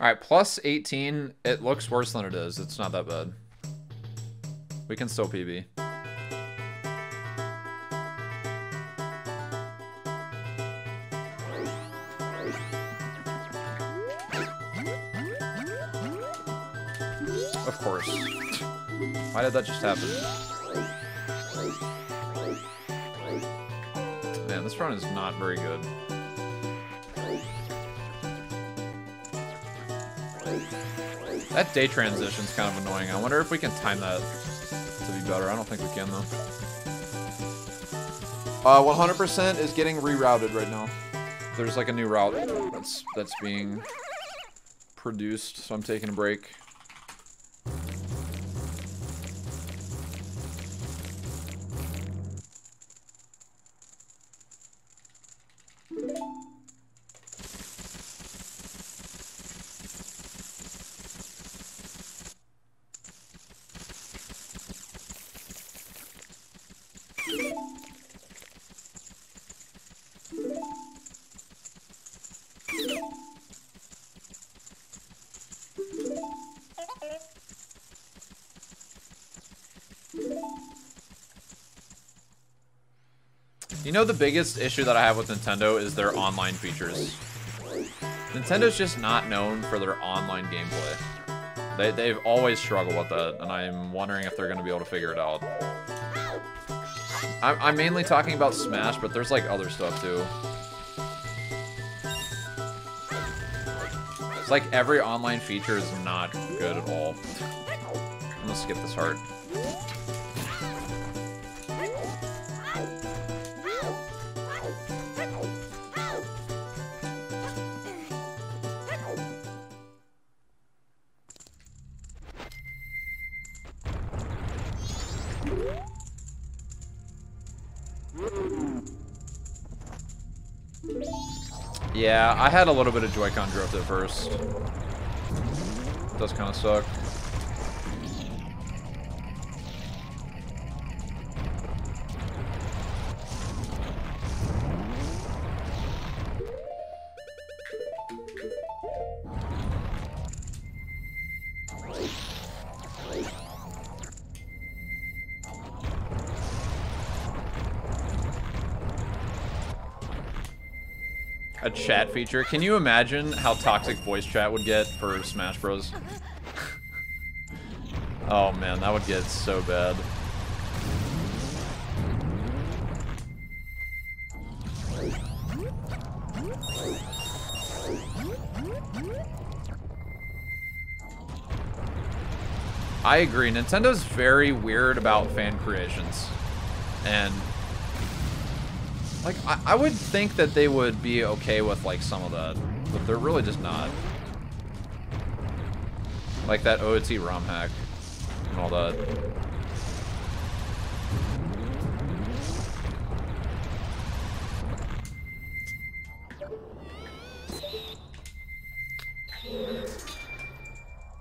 Alright, plus 18, it looks worse than it is. It's not that bad. We can still PB. Of course. Why did that just happen? Man, this run is not very good. That day transition's kind of annoying. I wonder if we can time that to be better. I don't think we can, though. 100% is getting rerouted right now. There's like a new route that's being produced, so I'm taking a break. You know, the biggest issue that I have with Nintendo is their online features. Nintendo's just not known for their online gameplay. They've always struggled with that, and I'm wondering if they're going to be able to figure it out. I'm mainly talking about Smash, but there's like other stuff too. It's like every online feature is not good at all. I'm gonna skip this heart. Yeah, I had a little bit of Joy-Con drift at first. It does kind of suck. A chat feature. Can you imagine how toxic voice chat would get for Smash Bros? Oh man, that would get so bad. I agree. Nintendo's very weird about fan creations. And like, I would think that they would be okay with, like, some of that, but they're really just not. Like that OOT ROM hack and all that.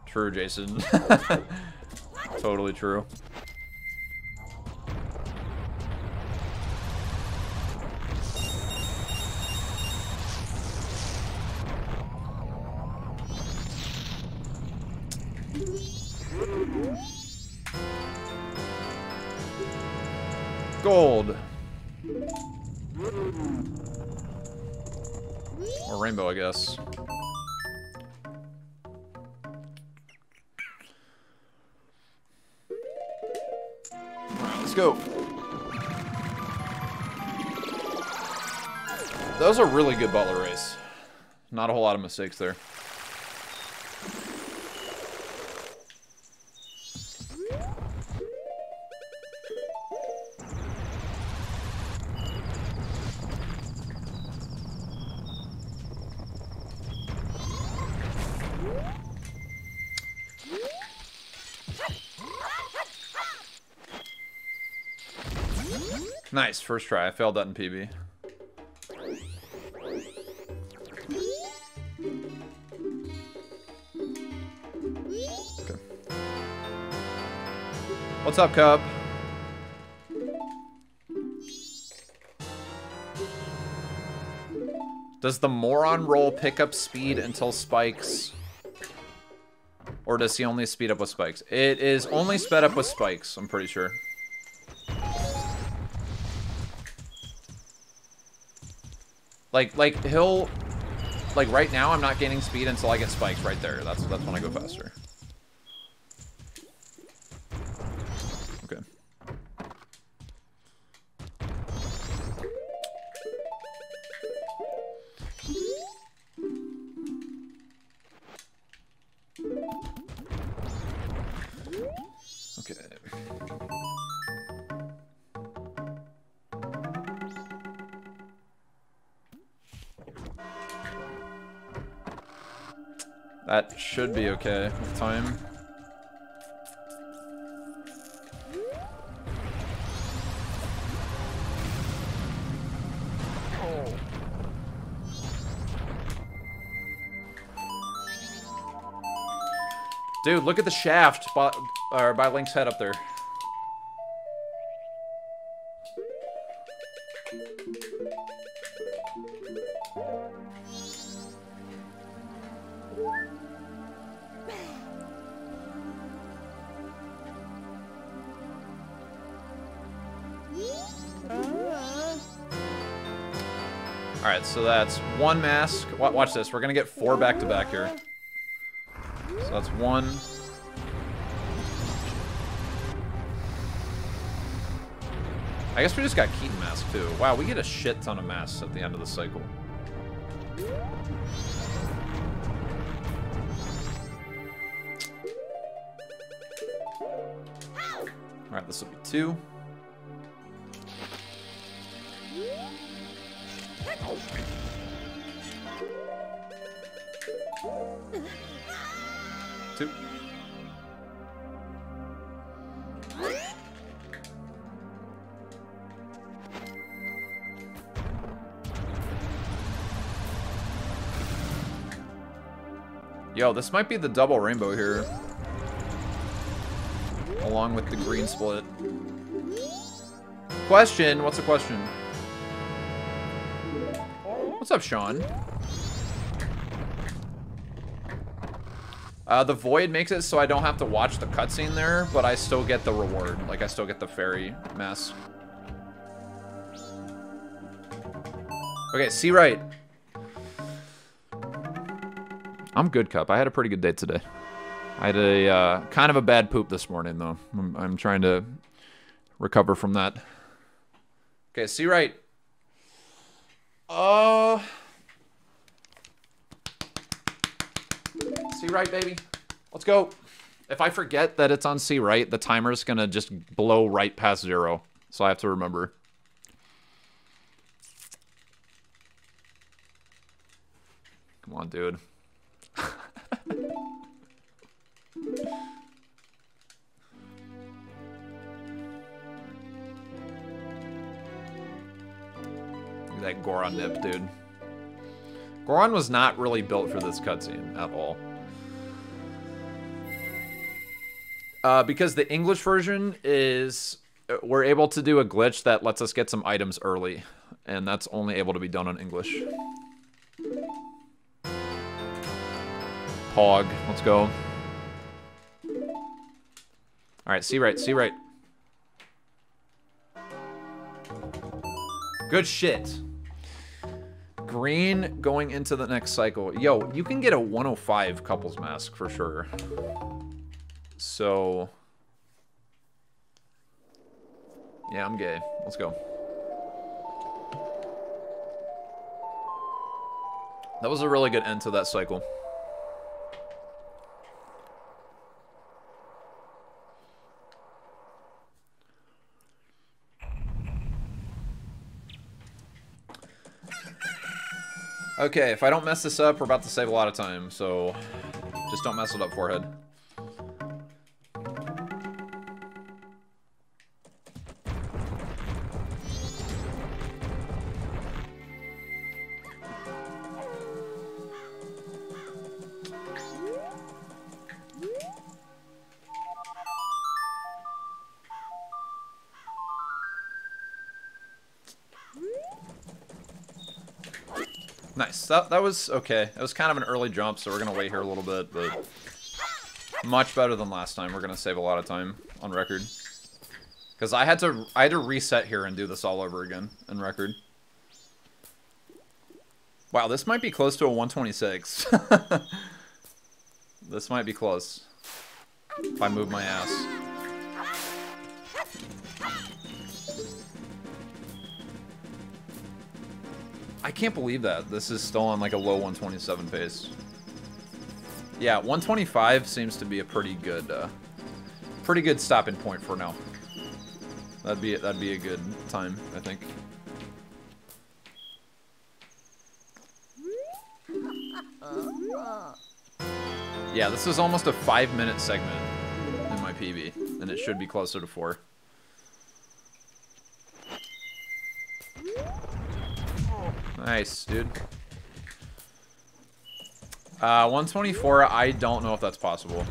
True, Jason. Totally true. Gold. Or rainbow, I guess. Alright, let's go. That was a really good butler race. Not a whole lot of mistakes there. Nice, first try. I failed that in PB. Okay. What's up, Cup? Does the moron roll pick up speed until spikes? Or does he only speed up with spikes? It is only sped up with spikes, I'm pretty sure. Like he'll, like right now I'm not gaining speed until I get spikes right there. That's when I go faster. Okay. That should be okay with time. Oh. Dude, look at the shaft by Link's head up there. Alright, so that's one mask. Watch this. We're gonna get four back-to-back here. So that's one. I guess we just got Keaton mask, too. Wow, we get a shit ton of masks at the end of the cycle. Alright, this will be two. Two. Yo, this might be the double rainbow here. Along with the green split. Question, what's the question? What's up, Sean? The void makes it so I don't have to watch the cutscene there, but I still get the reward. Like, I still get the fairy mask. Okay, see right. I'm good, Cup. I had a pretty good day today. I had a kind of a bad poop this morning, though. I'm trying to recover from that. Okay, see right. See right, baby. Let's go. If I forget that it's on see right, the timer's gonna just blow right past zero. So I have to remember. Come on, dude. That Goron nip, dude. Goron was not really built for this cutscene at all. Because the English version is... We're able to do a glitch that lets us get some items early. And that's only able to be done on English. Pog. Let's go. Alright, see right, see right. Good shit. Green going into the next cycle. Yo, you can get a 105 couples mask for sure. So, yeah, I'm gay. Let's go. That was a really good end to that cycle. Okay, if I don't mess this up, we're about to save a lot of time, so just don't mess it up, forehead. That was okay. It was kind of an early jump, so we're going to wait here a little bit, but much better than last time. We're going to save a lot of time on record. Because I had to reset here and do this all over again in record. Wow, this might be close to a 126. This might be close. If I move my ass. I can't believe that. This is still on like a low 127 pace. Yeah, 125 seems to be a pretty good stopping point for now. That'd be a good time, I think. Yeah, this is almost a 5-minute segment in my PB, and it should be closer to 4. Nice, dude. 124, I don't know if that's possible.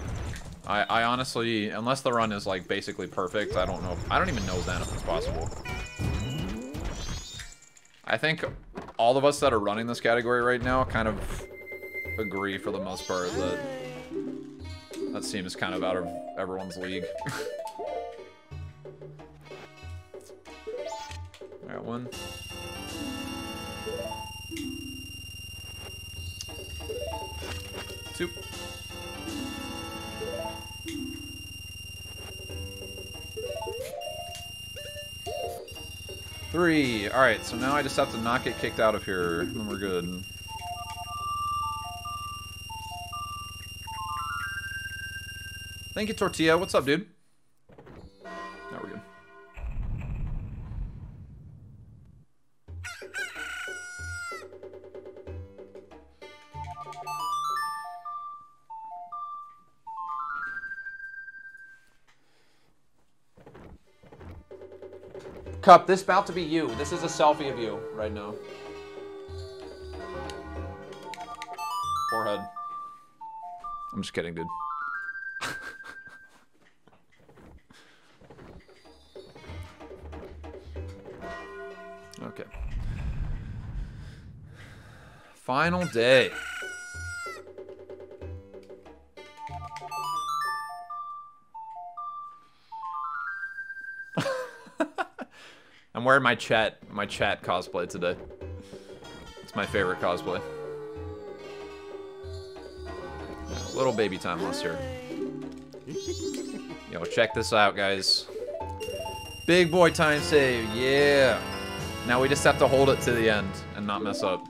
I honestly, unless the run is like basically perfect, I don't know. I don't even know then if it's possible. I think all of us that are running this category right now kind of agree for the most part that that seems kind of out of everyone's league. All right, one. Soup. Three. Alright, so now I just have to not get kicked out of here, and we're good. Thank you, Tortilla. What's up, dude? Now we're good. Cup, this is about to be you. This is a selfie of you right now. Forehead. I'm just kidding, dude. Okay. Final day. I'm wearing my chat cosplay today. It's my favorite cosplay. Yeah, little baby time loss here. Yo, check this out, guys. Big boy time save, yeah. Now we just have to hold it to the end and not mess up.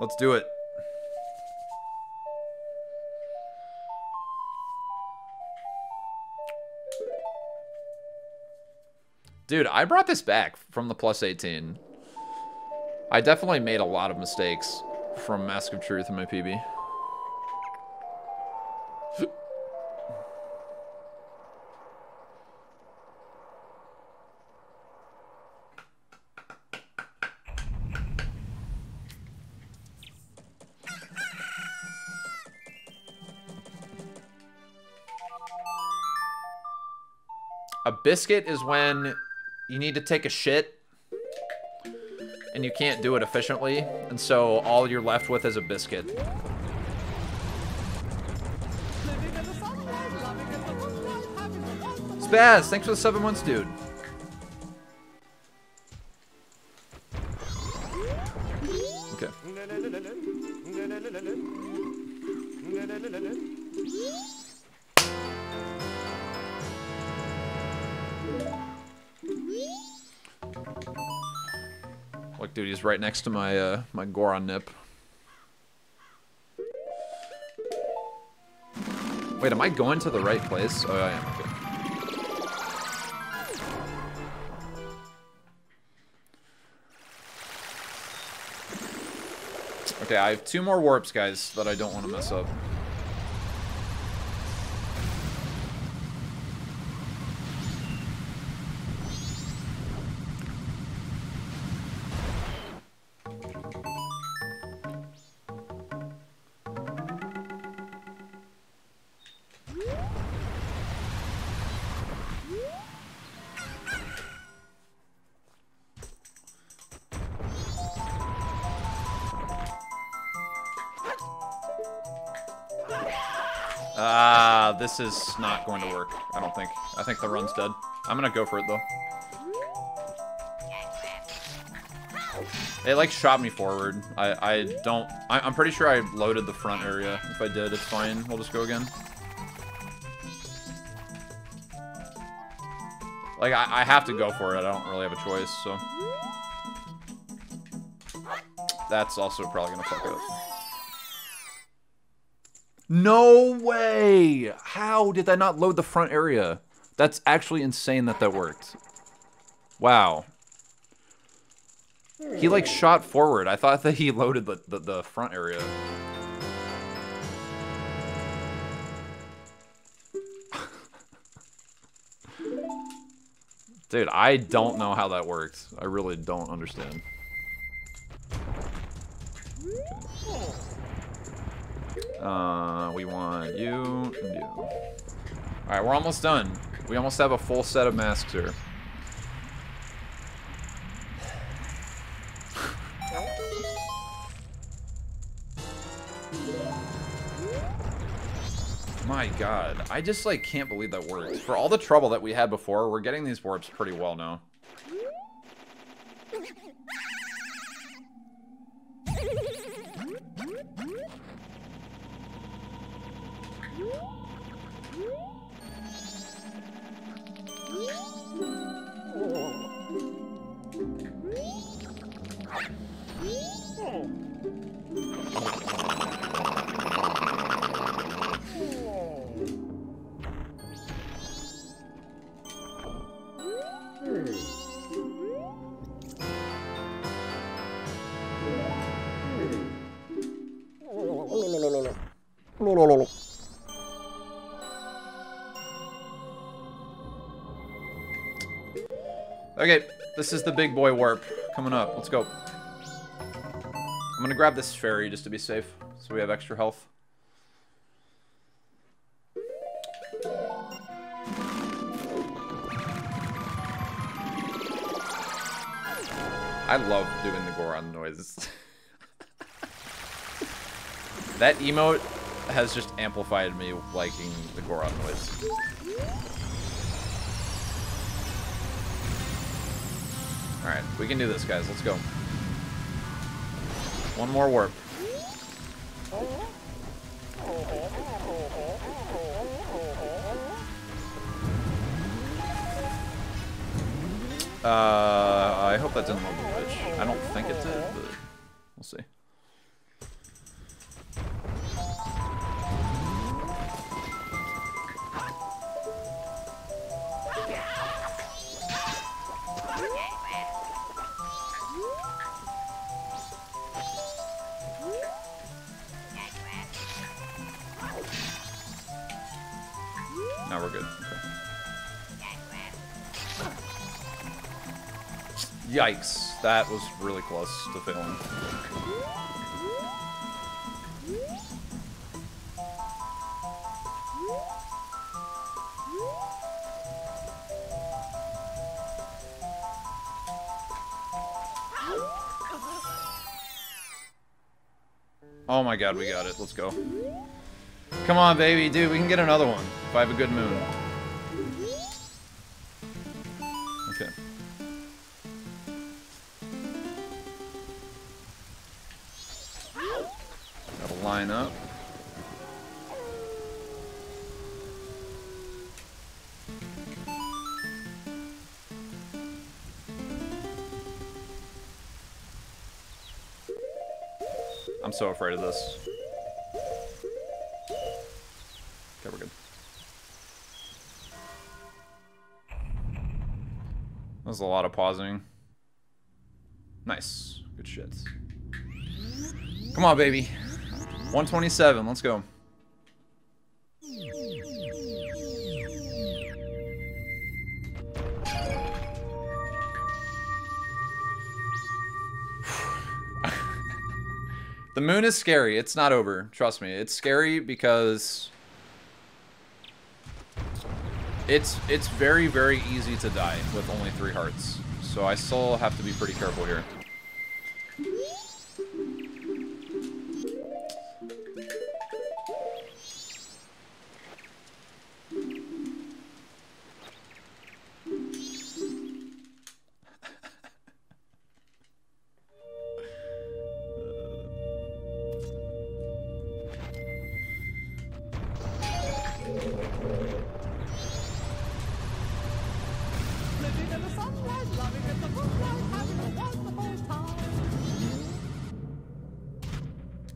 Let's do it. Dude, I brought this back from the +18. I definitely made a lot of mistakes from Mask of Truth in my PB. A biscuit is when you need to take a shit, and you can't do it efficiently, and so all you're left with is a biscuit. Spaz, thanks for the 7 months, dude. Okay. Look, dude, he's right next to my my Goron nip. Wait, am I going to the right place? Oh, I am. Okay. Okay, I have 2 more warps, guys, that I don't want to mess up. This is not going to work, I don't think. I think the run's dead. I'm gonna go for it, though. It, like, shot me forward. I'm pretty sure I loaded the front area. If I did, it's fine. We'll just go again. Like, I have to go for it. I don't really have a choice, so. That's also probably gonna fuck up. No way! How did I not load the front area? That's actually insane that that worked. Wow. He, like, shot forward. I thought that he loaded the front area. Dude, I don't know how that worked. I really don't understand. Okay. We want you and you. Alright, we're almost done. We almost have a full set of masks here. My god. I just, like, can't believe that worked. For all the trouble that we had before, we're getting these warps pretty well now. Okay, this is the big boy warp coming up. Let's go. I'm gonna grab this fairy just to be safe, so we have extra health. I love doing the Goron noises. That emote has just amplified me liking the Goron noise. Alright, we can do this, guys. Let's go. One more warp. I hope that didn't level the bitch. I don't think it did, but we'll see. Now we're good. Yikes, that was really close to failing. Oh my god, we got it. Let's go. Come on, baby, dude, we can get another one if I have a good moon. Up. I'm so afraid of this. Okay, we're good. That was a lot of pausing. Nice. Good shit. Come on, baby. 127, let's go. The moon is scary. It's not over. Trust me. It's scary because it's very, very easy to die with only 3 hearts. So I still have to be pretty careful here.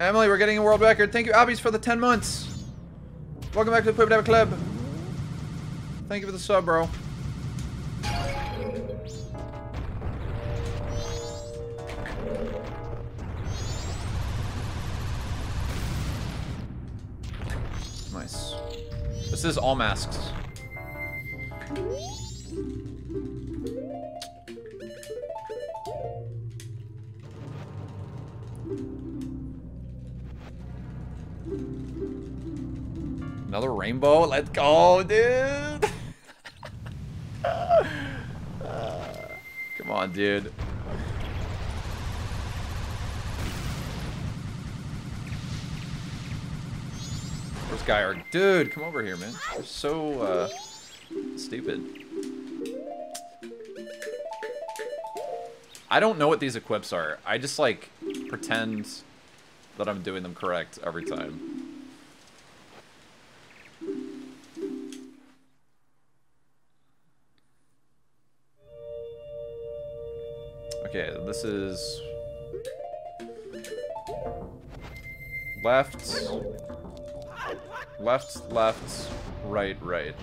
Emily, we're getting a world record. Thank you, Abby's, for the 10 months. Welcome back to the Pub Dab Club. Thank you for the sub, bro. Nice. This is all masks. Another rainbow? Let's go, dude! Come on, dude. Where's Gyard? Dude, come over here, man. You're so, stupid. I don't know what these equips are. I just, like, pretend that I'm doing them correct every time. Okay, this is left, left, left, right, right.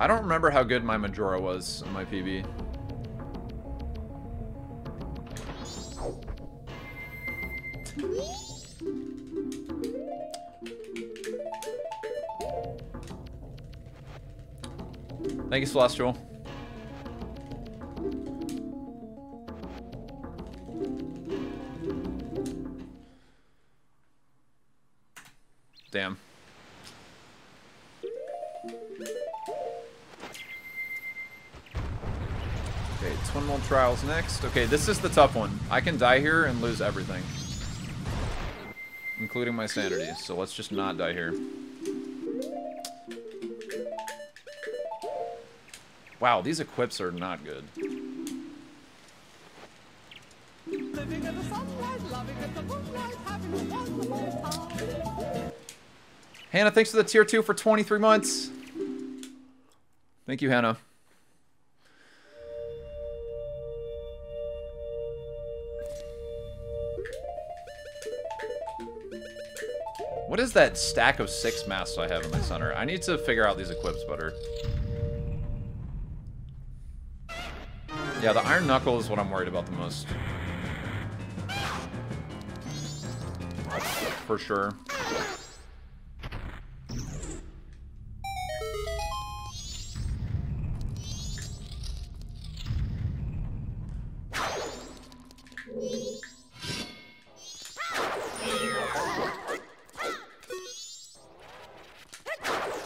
I don't remember how good my Majora was in my PB. Thank you, Celestial. Damn. Okay, Twin World Trials next. Okay, this is the tough one. I can die here and lose everything, including my sanity, so let's just not die here. Wow, these equips are not good. Living in the sunlight, loving in the moonlight, having a wonderful time. Hannah, thanks for the tier 2 for 23 months. Thank you, Hannah. What is that stack of 6 masks I have in my center? I need to figure out these equips better. Yeah, the Iron Knuckle is what I'm worried about the most. For sure.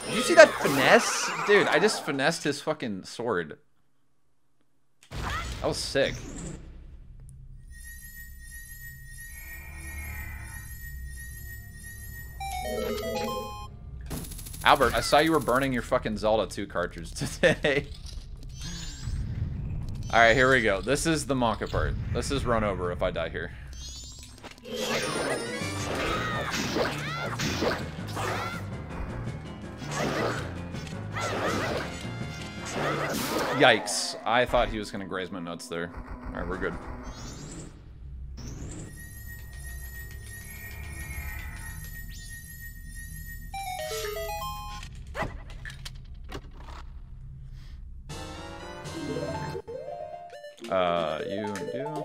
Did you see that finesse? Dude, I just finessed his fucking sword. That was sick. Albert, I saw you were burning your fucking Zelda 2 cartridge today. Alright, here we go. This is the Monka part. This is run over if I die here. Yikes. I thought he was going to graze my nuts there. Alright, we're good. You and you.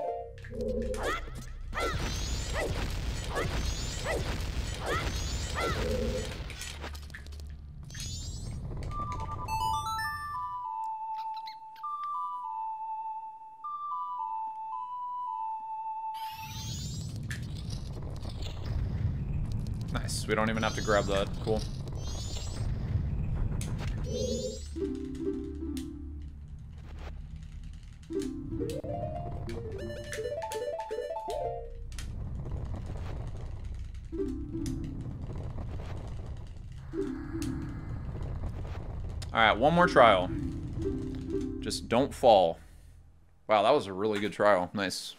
Nice. We don't even have to grab that. Cool. Alright, one more trial. Just don't fall. Wow, that was a really good trial. Nice.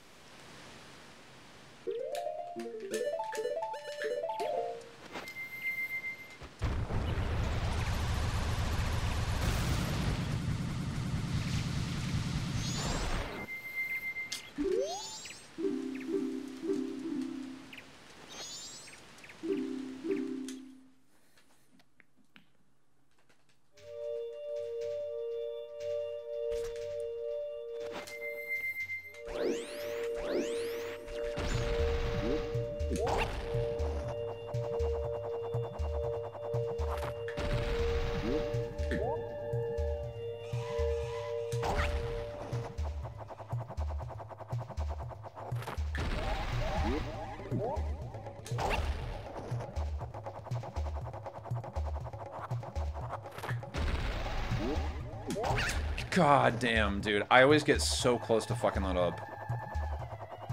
God damn, dude. I always get so close to fucking that up.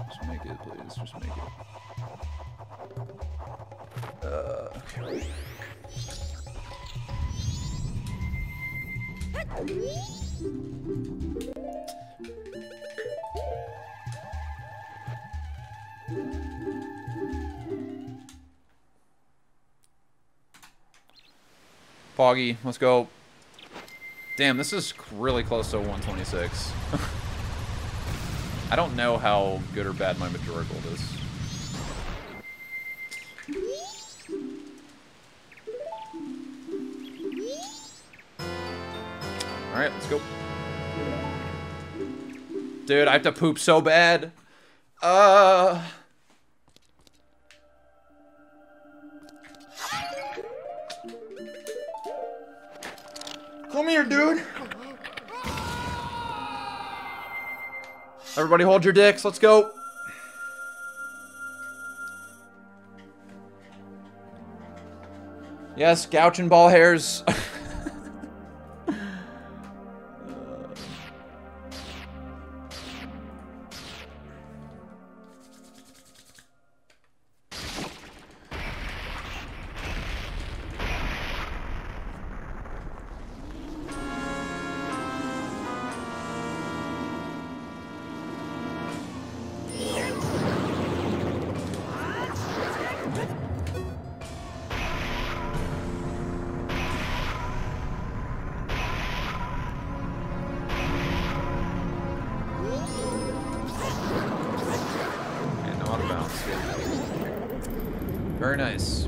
Just make it, please. Just make it. Okay. Foggy, let's go. Damn, this is really close to 126. I don't know how good or bad my Majora Gold is. Alright, let's go. Dude, I have to poop so bad. here, dude. Everybody hold your dicks. Let's go. Yes, gouch and ball hairs.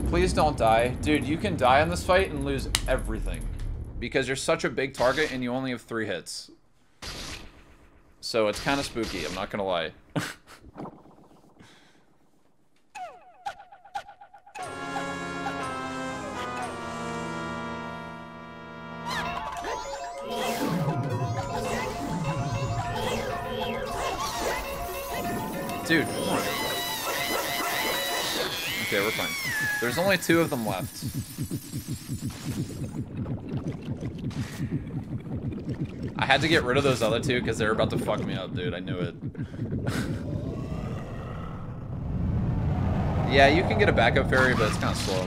Please don't die. Dude, you can die on this fight and lose everything. Because you're such a big target and you only have 3 hits. So it's kind of spooky, I'm not gonna lie. Dude, come on. Okay, we're fine. There's only 2 of them left. I had to get rid of those other 2 because they were about to fuck me up, dude. I knew it. Yeah, you can get a backup fairy, but it's kind of slow.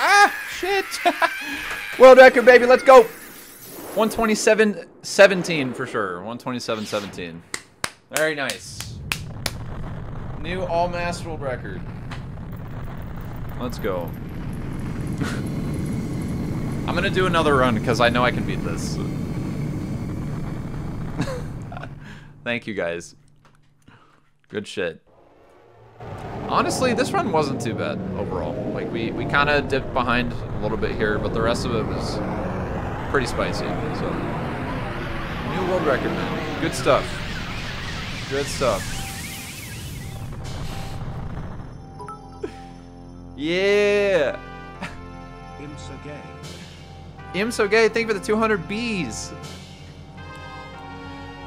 Ah, shit. World record, baby. Let's go. 127.17 for sure. 127.17. Very nice. New all-mass world record. Let's go. I'm gonna do another run because I know I can beat this. Thank you guys. Good shit. Honestly, this run wasn't too bad overall. Like we kind of dipped behind a little bit here, but the rest of it was pretty spicy, so. New world record, man. Good stuff. Good stuff. Yeah! I'm so gay. I'm so gay, thank you for the 200 Bs.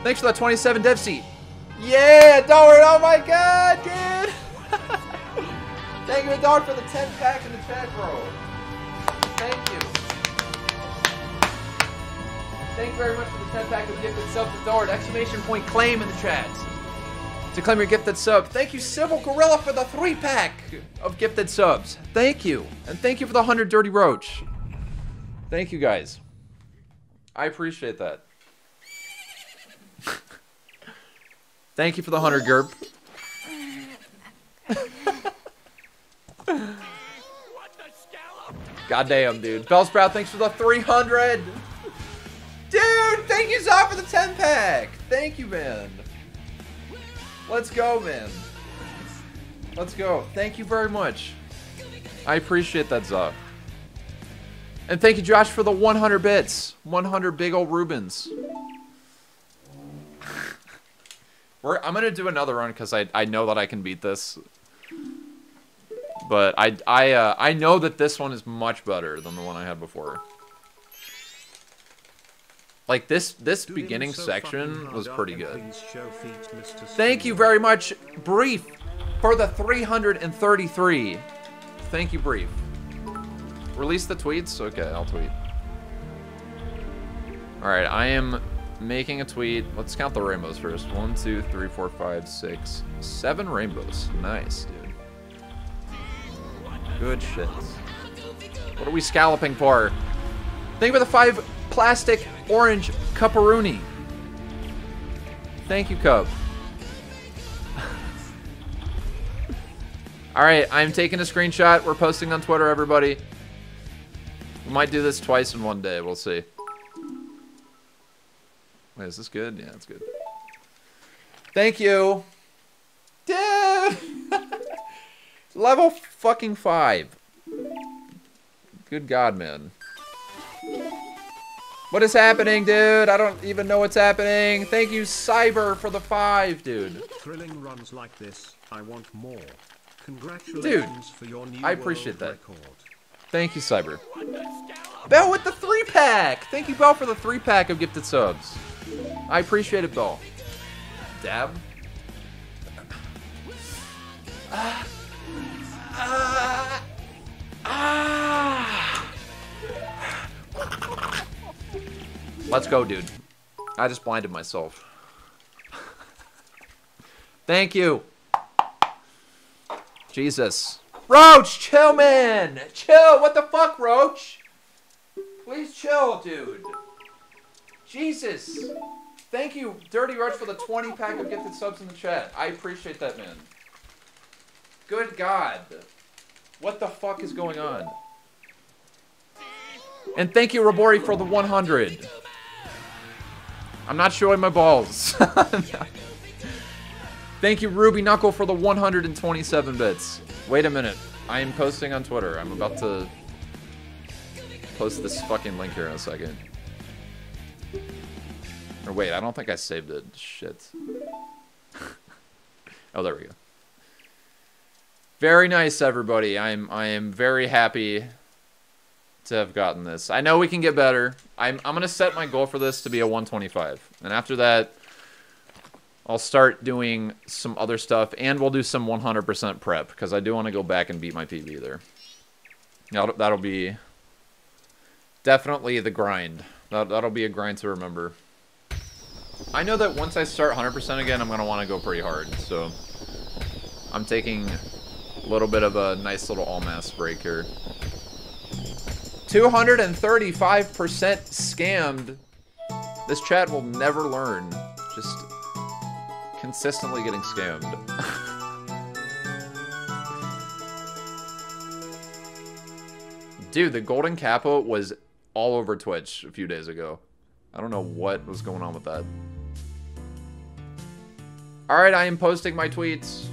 Thanks for that 27 dev seat. Yeah, Darwin, oh my god, dude! Thank you, Darwin, for the 10 pack in the chat, bro. Thank you. Thank you very much for the 10 pack of gifted sub to Dart. Exclamation point claim in the chat. To claim your gifted sub. Thank you, Civil Gorilla, for the 3 pack of gifted subs. Thank you. And thank you for the 100 Dirty Roach. Thank you guys. I appreciate that. Thank you for the 100 Gerb. Goddamn, dude. Bellsprout, thanks for the 300. Dude, thank you, Zod, for the 10 pack. Thank you, man. Let's go, man. Let's go. Thank you very much. I appreciate that, Zod. And thank you, Josh, for the 100 bits. 100 big old Rubens. I'm going to do another run because I know that I can beat this. But I know that this one is much better than the one I had before. Like, this beginning section was pretty good. Thank you very much, Brief, for the 333. Thank you, Brief. Release the tweets? Okay, I'll tweet. All right, I am making a tweet. Let's count the rainbows first. 1, 2, 3, 4, 5, 6, 7 rainbows. Nice, dude. Good shit. What are we scalloping for? Thank you for the 5... plastic orange cuparoonie. Thank you, Cub. All right, I'm taking a screenshot. We're posting on Twitter, everybody. We might do this twice in one day. We'll see. Wait, is this good? Yeah, it's good. Thank you. Dude! Level fucking 5. Good God, man. What is happening, dude? I don't even know what's happening. Thank you, Cyber, for the 5, dude. Thrilling runs like this. I want more. Congratulations for your new world record. I appreciate that. Thank you, Cyber. Bell with the 3-pack! Thank you, Bell, for the 3-pack of gifted subs. I appreciate it, Bell. Dab. Let's go, dude. I just blinded myself. Thank you. Jesus. Roach, chill, man. Chill. What the fuck, Roach? Please chill, dude. Jesus. Thank you, Dirty Roach, for the 20-pack of gifted subs in the chat. I appreciate that, man. Good God. What the fuck is going on? And thank you, Robori, for the 100. I'm not showing my balls. Thank you, Ruby Knuckle, for the 127 bits. Wait a minute. I am posting on Twitter. I'm about to post this fucking link here in a second. Or wait, I don't think I saved it. Shit. Oh, there we go. Very nice, everybody. I am very happy to have gotten this. I know we can get better. I'm gonna set my goal for this to be a 125, and after that I'll start doing some other stuff, and we'll do some 100% prep, because I do want to go back and beat my PB there. That'll be definitely the grind. That'll be a grind to remember. I know that once I start 100% again, I'm going to want to go pretty hard, so I'm taking a little bit of a nice little all-mass break here. 235% scammed. This chat will never learn. Just consistently getting scammed. Dude, the golden capo was all over Twitch a few days ago. I don't know what was going on with that. All right, I am posting my tweets.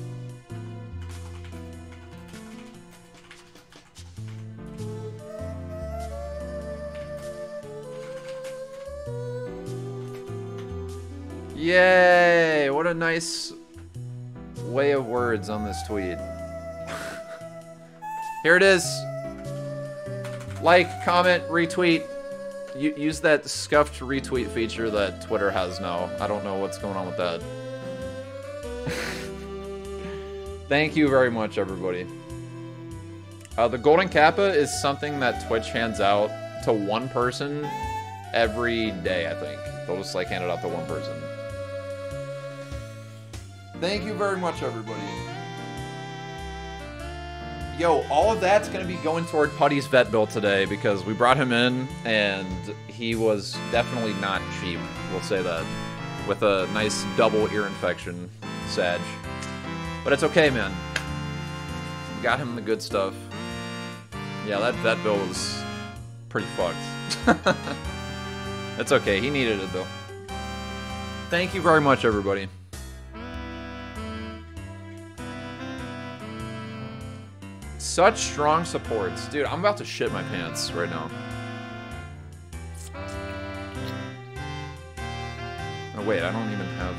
Yay! What a nice way of words on this tweet. Here it is. Like, comment, retweet. Use that scuffed retweet feature that Twitter has now. I don't know what's going on with that. Thank you very much, everybody. The Golden Kappa is something that Twitch hands out to one person every day, I think. They'll just, like, hand it out to one person. Thank you very much, everybody. Yo, all of that's going to be going toward Putty's vet bill today, because we brought him in, and he was definitely not cheap. We'll say that. With a nice double ear infection. Sag. But it's okay, man. We got him the good stuff. Yeah, that vet bill was pretty fucked. That's okay. He needed it, though. Thank you very much, everybody. Such strong supports. Dude, I'm about to shit my pants right now. Oh, wait, I don't even have...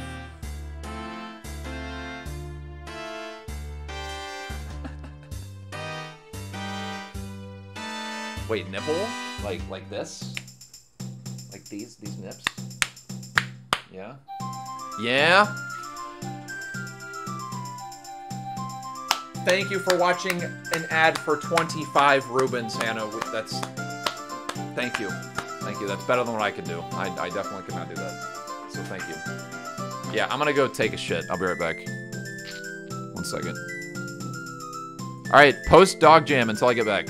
Wait, nipple? Like this? Like these nips? Yeah? Yeah? Thank you for watching an ad for 25 Rubens, Hannah. That's... Thank you. Thank you. That's better than what I could do. I definitely could not do that. So thank you. Yeah, I'm gonna go take a shit. I'll be right back. One second. Alright, post Dog Jam until I get back.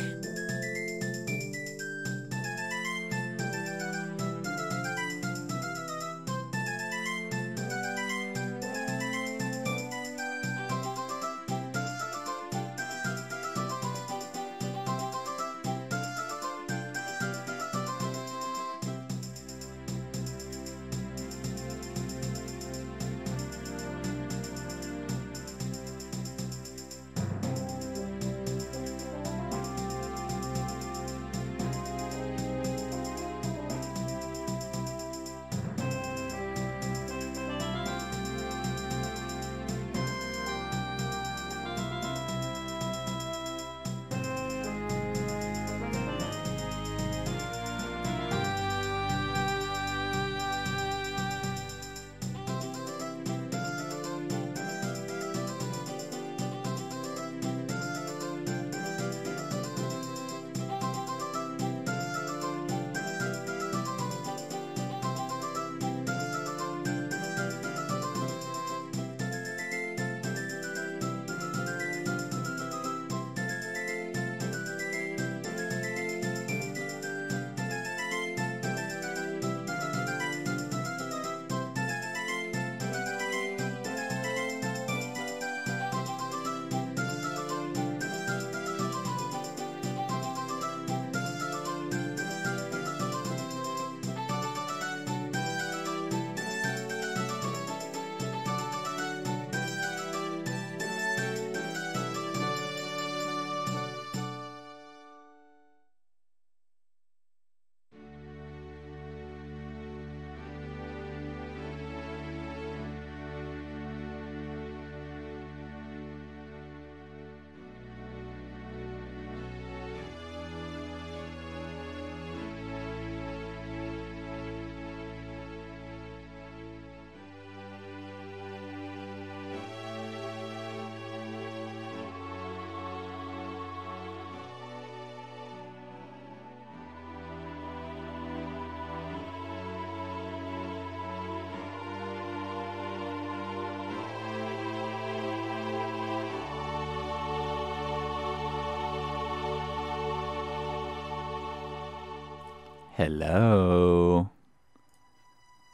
Hello.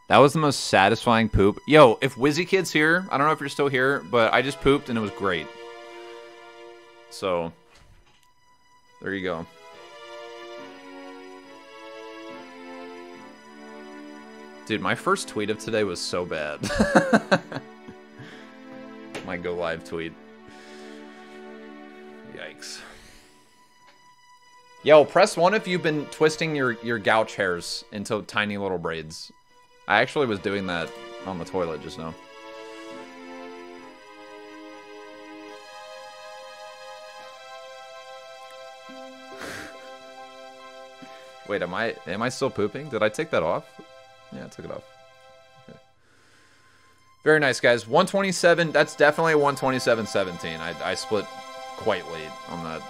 That was the most satisfying poop. Yo, if WizzyKid's here, I don't know if you're still here, but I just pooped and it was great. So, there you go. Dude, my first tweet of today was so bad. My go live tweet. Yikes. Yo, press 1 if you've been twisting your gouch hairs into tiny little braids. I actually was doing that on the toilet just now. Wait, am I still pooping? Did I take that off? Yeah, I took it off. Okay. Very nice, guys. 127, that's definitely 127.17. I split quite late on that.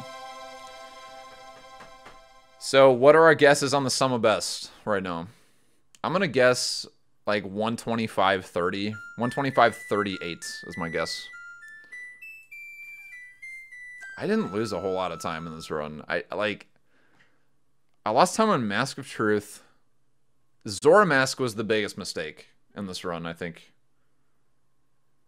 So what are our guesses on the sum of best right now? I'm going to guess like 125.30. 125.38 is my guess. I didn't lose a whole lot of time in this run. I lost time on Mask of Truth. Zora Mask was the biggest mistake in this run, I think.